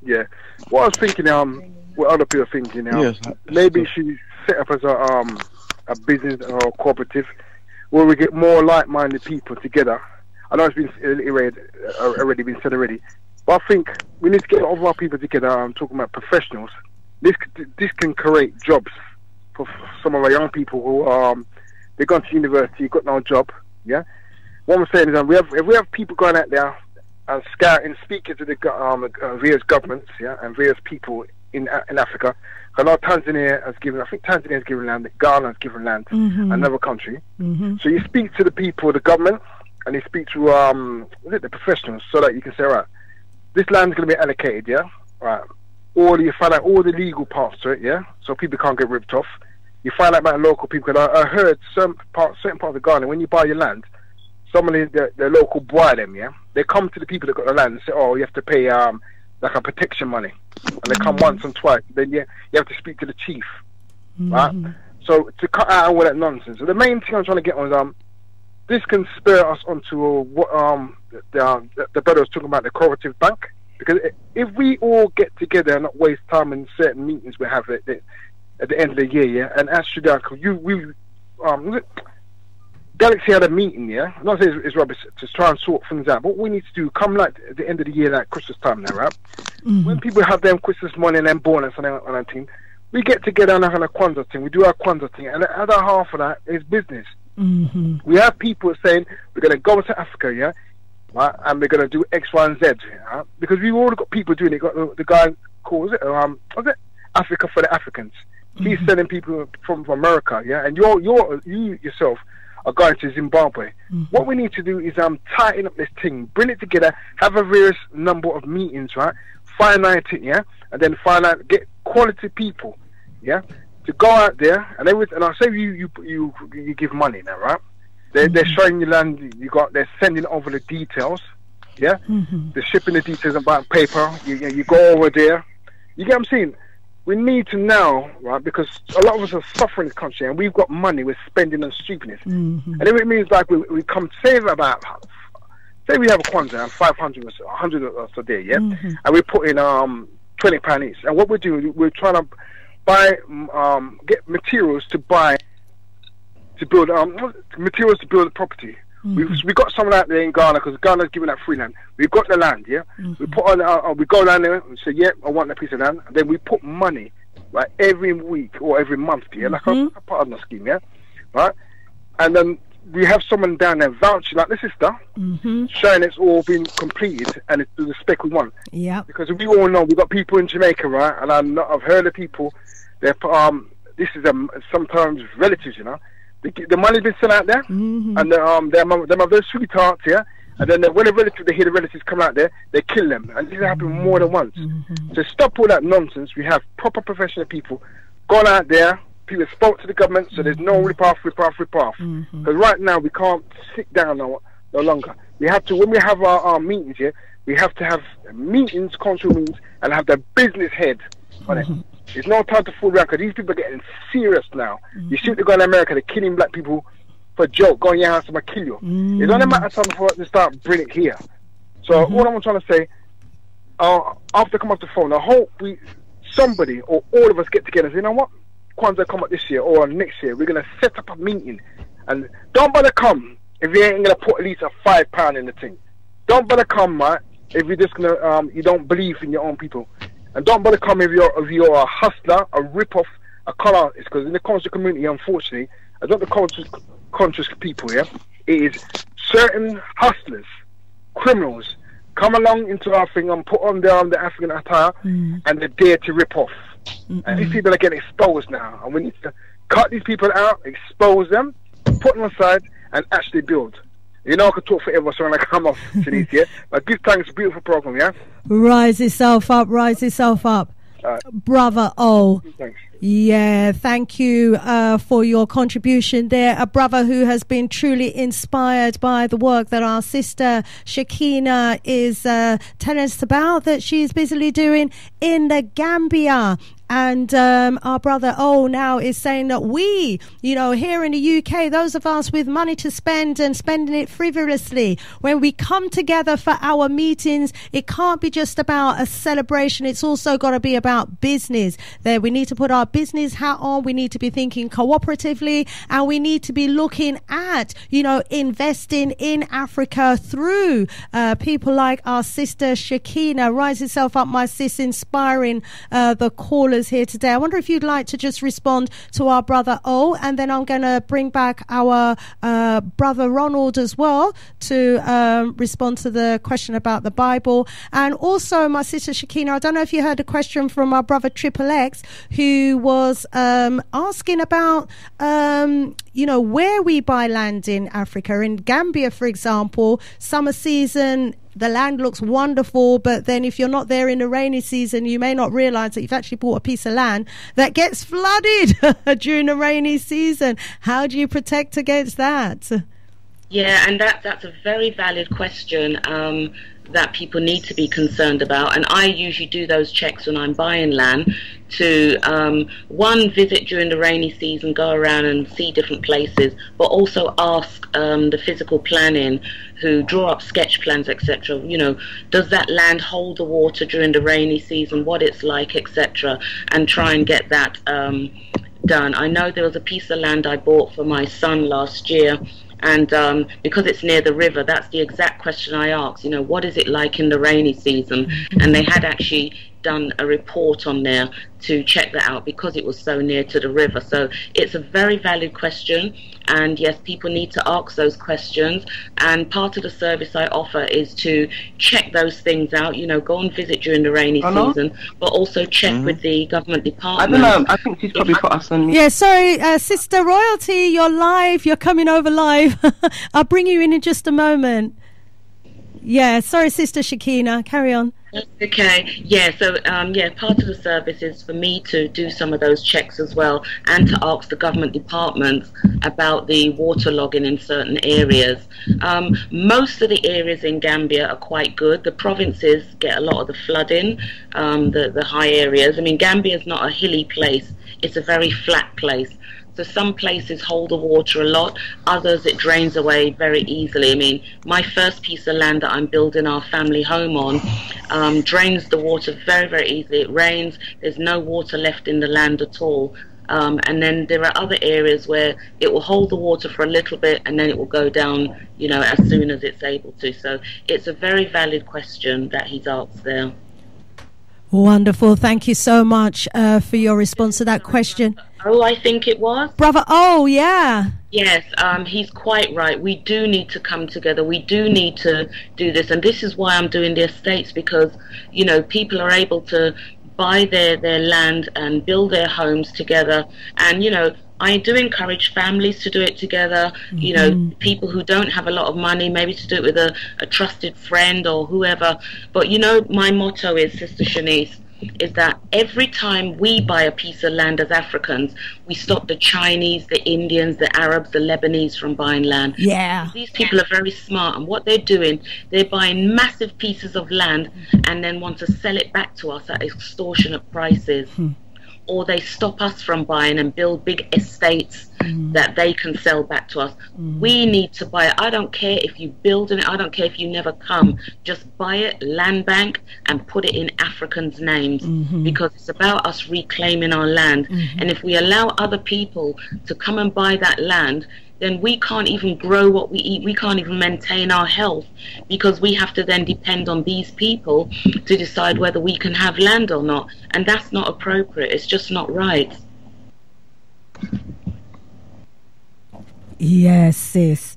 Yeah, what I was thinking what other people are thinking now. Yes, maybe she set up as a business or a cooperative where we get more like-minded people together. I know it's been already been said, but I think we need to get all of our people together. I'm talking about professionals. This can create jobs for some of our young people who they've gone to university, got no job. Yeah, what I'm saying is if we have people going out there and scouting, speaking to the various governments, yeah, and various people in Africa. I know Tanzania has given, I think Tanzania has given land, Ghana has given land, another country. So you speak to the people, the government, and you speak to the professionals, so that you can say, right, this land is going to be allocated, yeah? Right. Or you find out all the legal parts to it, yeah? So people can't get ripped off. You find out about local people, because I heard certain parts of Ghana, when you buy your land, somebody, the local buy them, yeah? They come to the people that got the land and say, oh, you have to pay like a protection money, and they come once and twice. Then you have to speak to the chief, right? So to cut out all that nonsense. So the main thing I'm trying to get on is this can spur us onto what the brother was talking about, the cooperative bank, because if we all get together and not waste time in certain meetings we have at the end of the year, yeah, and actually Galaxy had a meeting, yeah? I'm not saying it's rubbish to try and sort things out, but what we need to do, come at the end of the year, like Christmas time now, right? When people have their Christmas money and their bonus and that thing, we get together and have a Kwanzaa thing, we do our Kwanzaa thing, and the other half of that is business. We have people saying, we're going to go to Africa, yeah? Right? And we're going to do X, Y, and Z, yeah? Because we've already got people doing it. Got the guy called, was it Africa for the Africans? He's sending people from America, yeah? And you yourself are going to Zimbabwe. What we need to do is tighten up this thing, bring it together, have a various number of meetings, right? Finite it, yeah? And then get quality people, yeah? To go out there, and I'll say you give money now, right? They're showing you land, they're sending over the details, yeah? They're shipping the details about paper, you go over there. You get what I'm saying? We need to now, right, because a lot of us are suffering in this country and we've got money we're spending on stupidness. And then it means like we come save about, say we have a Kwanzaa and 500 or 100 of us a day, yeah? And we put in £20 each. And what we're doing, we're trying to buy get materials to build materials to build a property. Mm-hmm. We got some of that there in Ghana because Ghana's giving that free land. We've got the land, yeah. Mm-hmm. We put on we go down there and say, yeah, I want that piece of land. And then we put money like every week or every month, yeah, like a partner scheme, yeah, right. And then we have someone down there vouching like this is stuff, showing it's all been completed and it's to the spec we want. Yeah. Because we all know we've got people in Jamaica, right? And I've heard of people. They're this is sometimes relatives, you know. The money's been sent out there, and they're those sweethearts, yeah. And then when they hear the relatives come out there, they kill them, and this has happened more than once. So stop all that nonsense. We have proper professional people gone out there. People spoke to the government, so there's no ripoff. Because right now we can't sit down no longer. We have to, when we have our meetings here, we have to have meetings, council meetings, and have the business head on it. There's no time to fool around because these people are getting serious now. You see what they're going in America, they're killing black people for a joke. Go in your house, I'm going to kill you. It's only a matter of time for us to start bringing it here. So all I'm trying to say, after I come off the phone, I hope somebody or all of us get together and say, you know what? Kwanzaa come up this year or next year, we're going to set up a meeting. And don't bother come if you ain't going to put at least a £5 in the thing. Don't bother come, right, if you're just going to, you don't believe in your own people. And don't bother come if you're a hustler, a rip-off, a colour. It's because in the conscious community, unfortunately, I don't the conscious people, yeah? It is certain hustlers, criminals, come along into our thing and put on their the African attire and they dare to rip off. And these people are getting exposed now. And we need to cut these people out, expose them, put them aside, and actually build. You know, I could talk forever, so I'm like, I'm off to these, yeah? But give thanks, beautiful program, yeah? Rise yourself up. Brother O. Thanks. Yeah, thank you for your contribution there. A brother who has been truly inspired by the work that our sister Shakina is telling us about, that she's busily doing in the Gambia. And our brother O now is saying that we, you know, here in the UK, those of us with money to spend and spending it frivolously, when we come together for our meetings, it can't be just about a celebration. It's also got to be about business. There, we need to put our business hat on. We need to be thinking cooperatively, and we need to be looking at, you know, investing in Africa through people like our sister Shakina. Rise yourself up, my sis, inspiring the callers here today. I wonder if you'd like to just respond to our brother O, and then I'm going to bring back our brother Ronald as well to respond to the question about the Bible. And also my sister Shakina, I don't know if you heard a question from our brother Triple X, who was asking about you know, where we buy land in Africa. In Gambia, for example, summer season, the land looks wonderful, but then if you're not there in the rainy season, you may not realise that you've actually bought a piece of land that gets flooded during the rainy season. How do you protect against that? Yeah, and that's a very valid question that people need to be concerned about. And I usually do those checks when I'm buying land to, one, visit during the rainy season, go around and see different places, but also ask the physical planning who draw up sketch plans, etc. You know, does that land hold the water during the rainy season, what it's like, etc. And try and get that done. I know there was a piece of land I bought for my son last year, and because it's near the river, that's the exact question I asked, you know, what is it like in the rainy season? And they had actually done a report on there to check that out because it was so near to the river. So it's a very valid question, and yes, people need to ask those questions. And part of the service I offer is to check those things out, you know, go and visit during the rainy season, but also check with the government department. I don't know, I think she's probably put us on. Yeah, sorry, Sister Royalty, you're live, you're coming over live. I'll bring you in just a moment. Yeah, sorry, Sister Shakina, carry on. Okay, yeah, so yeah, part of the service is for me to do some of those checks as well, and to ask the government departments about the water logging in certain areas. Most of the areas in Gambia are quite good. The provinces get a lot of the flooding, the high areas. I mean, Gambia is not a hilly place, it's a very flat place. So some places hold the water a lot, others it drains away very easily. I mean, my first piece of land that I'm building our family home on drains the water very, very easily. It rains, there's no water left in the land at all. And then there are other areas where it will hold the water for a little bit and then it will go down, you know, as soon as it's able to. So it's a very valid question that he's asked there. Wonderful. Thank you so much for your response to that question. Oh, I think it was. Brother, oh, yeah. Yes, he's quite right. We do need to come together. We do need to do this. And this is why I'm doing the estates, because, you know, people are able to buy their land and build their homes together. And, you know, I do encourage families to do it together, you know, people who don't have a lot of money, maybe to do it with a trusted friend or whoever. But, you know, my motto is, Sister Shanice, is that every time we buy a piece of land as Africans, we stop the Chinese, the Indians, the Arabs, the Lebanese from buying land. Yeah. These people are very smart, and what they're doing, they're buying massive pieces of land and then want to sell it back to us at extortionate prices. Or they stop us from buying and build big estates that they can sell back to us. We need to buy it. I don't care if you build it. I don't care if you never come. Just buy it, land bank, and put it in Africans' names, because it's about us reclaiming our land. And if we allow other people to come and buy that land, then we can't even grow what we eat. We can't even maintain our health, because we have to then depend on these people to decide whether we can have land or not. And that's not appropriate. It's just not right. Yes, sis.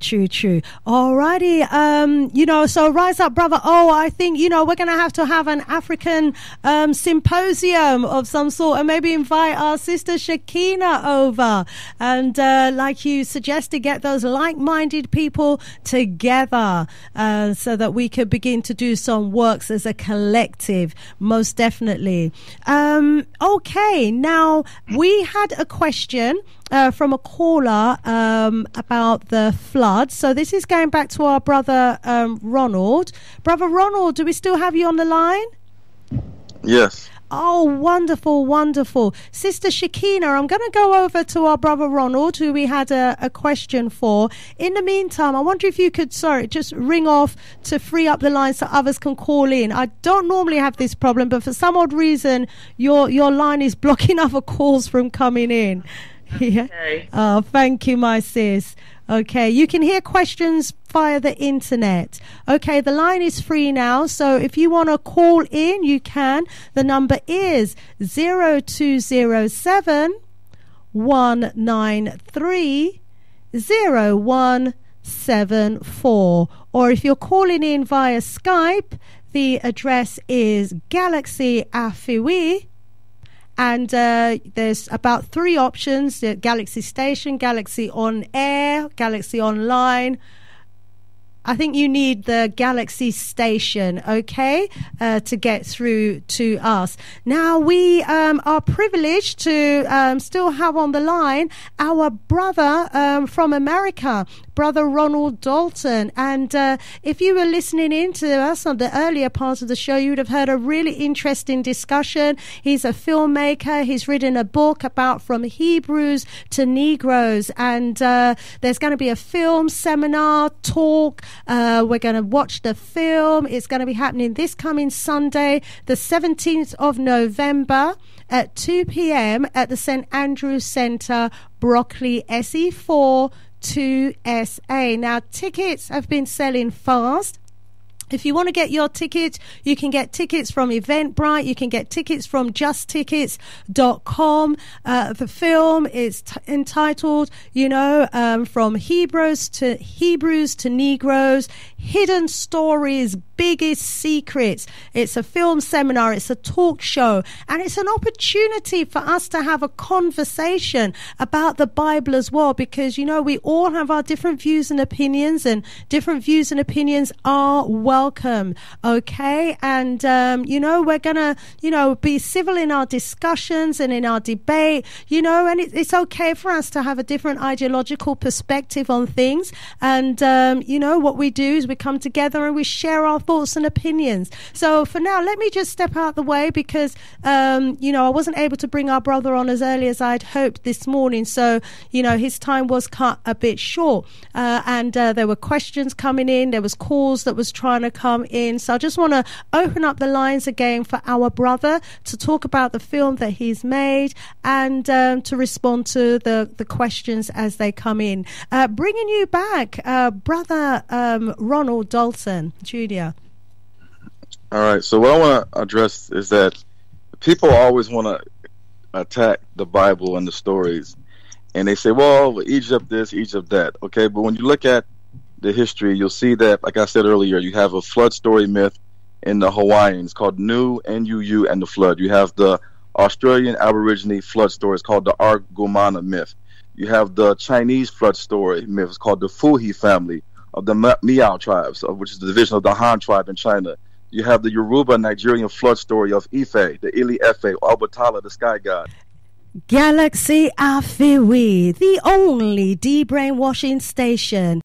True, true. Alrighty. You know, so rise up, brother. Oh, I think, you know, we're going to have an African symposium of some sort, and maybe invite our sister Shakina over. And like you suggested, get those like-minded people together so that we could begin to do some works as a collective. Most definitely. Okay. Now, we had a question from a caller about the flood. So this is going back to our brother Ronald. Brother Ronald, do we still have you on the line? Yes. Oh, wonderful, wonderful. Sister Shakina, I'm going to go over to our brother Ronald, who we had a question for. In the meantime, I wonder if you could, sorry, just ring off to free up the line so others can call in. I don't normally have this problem, but for some odd reason, your line is blocking other calls from coming in. Yeah. Okay. Oh, thank you, my sis. Okay, you can hear questions via the internet. Okay, the line is free now, so if you want to call in, you can. The number is 0207 193 0174, or if you're calling in via Skype, the address is Galaxy Afiwe. And there's about three options: the Galaxy Station, Galaxy On Air, Galaxy Online. I think you need the Galaxy Station, okay, to get through to us. Now, we are privileged to still have on the line our brother from America, Brother Ronald Dalton. And if you were listening in to us on the earlier part of the show, you would have heard a really interesting discussion. He's a filmmaker. He's written a book about From Hebrews to Negroes. And there's going to be a film seminar, talk. We're going to watch the film. It's going to be happening this coming Sunday, the 17th of November at 2 p.m. at the St Andrew's Centre, Broccoli, SE4 2SA. Now, tickets have been selling fast. If you want to get your tickets, you can get tickets from Eventbrite. You can get tickets from JustTickets.com. The film is entitled, you know, From Hebrews to Negroes, Hidden Stories, Biggest Secrets. It's a film seminar, it's a talk show, and it's an opportunity for us to have a conversation about the Bible as well, because, you know, we all have our different views and opinions, and different views and opinions are welcome, okay? And, you know, we're going to, you know, be civil in our discussions and in our debate, you know, and it's okay for us to have a different ideological perspective on things. And, you know, what we do is we come together and we share our thoughts and opinions. So for now, let me just step out the way because, you know, I wasn't able to bring our brother on as early as I'd hoped this morning. So, you know, his time was cut a bit short. And there were questions coming in. There was calls that was trying to come in. So I just want to open up the lines again for our brother to talk about the film that he's made and to respond to the questions as they come in. Bringing you back, brother Ronald Dalton Jr. All right. So what I want to address is that people always want to attack the Bible and the stories. And they say, well, Egypt this, Egypt that. Okay, but when you look at the history, you'll see that, like I said earlier, you have a flood story myth in the Hawaiians called Nu, N-U-U, and the flood. You have the Australian Aborigine flood story. It's called the Argomana myth. You have the Chinese flood story myth. It's called the Fuhi family of the Miao tribes, which is the division of the Han tribe in China. You have the Yoruba Nigerian flood story of Ife, the Ili Efe, or Obatala, the sky god. Galaxy Afiwe, the only de-brainwashing station.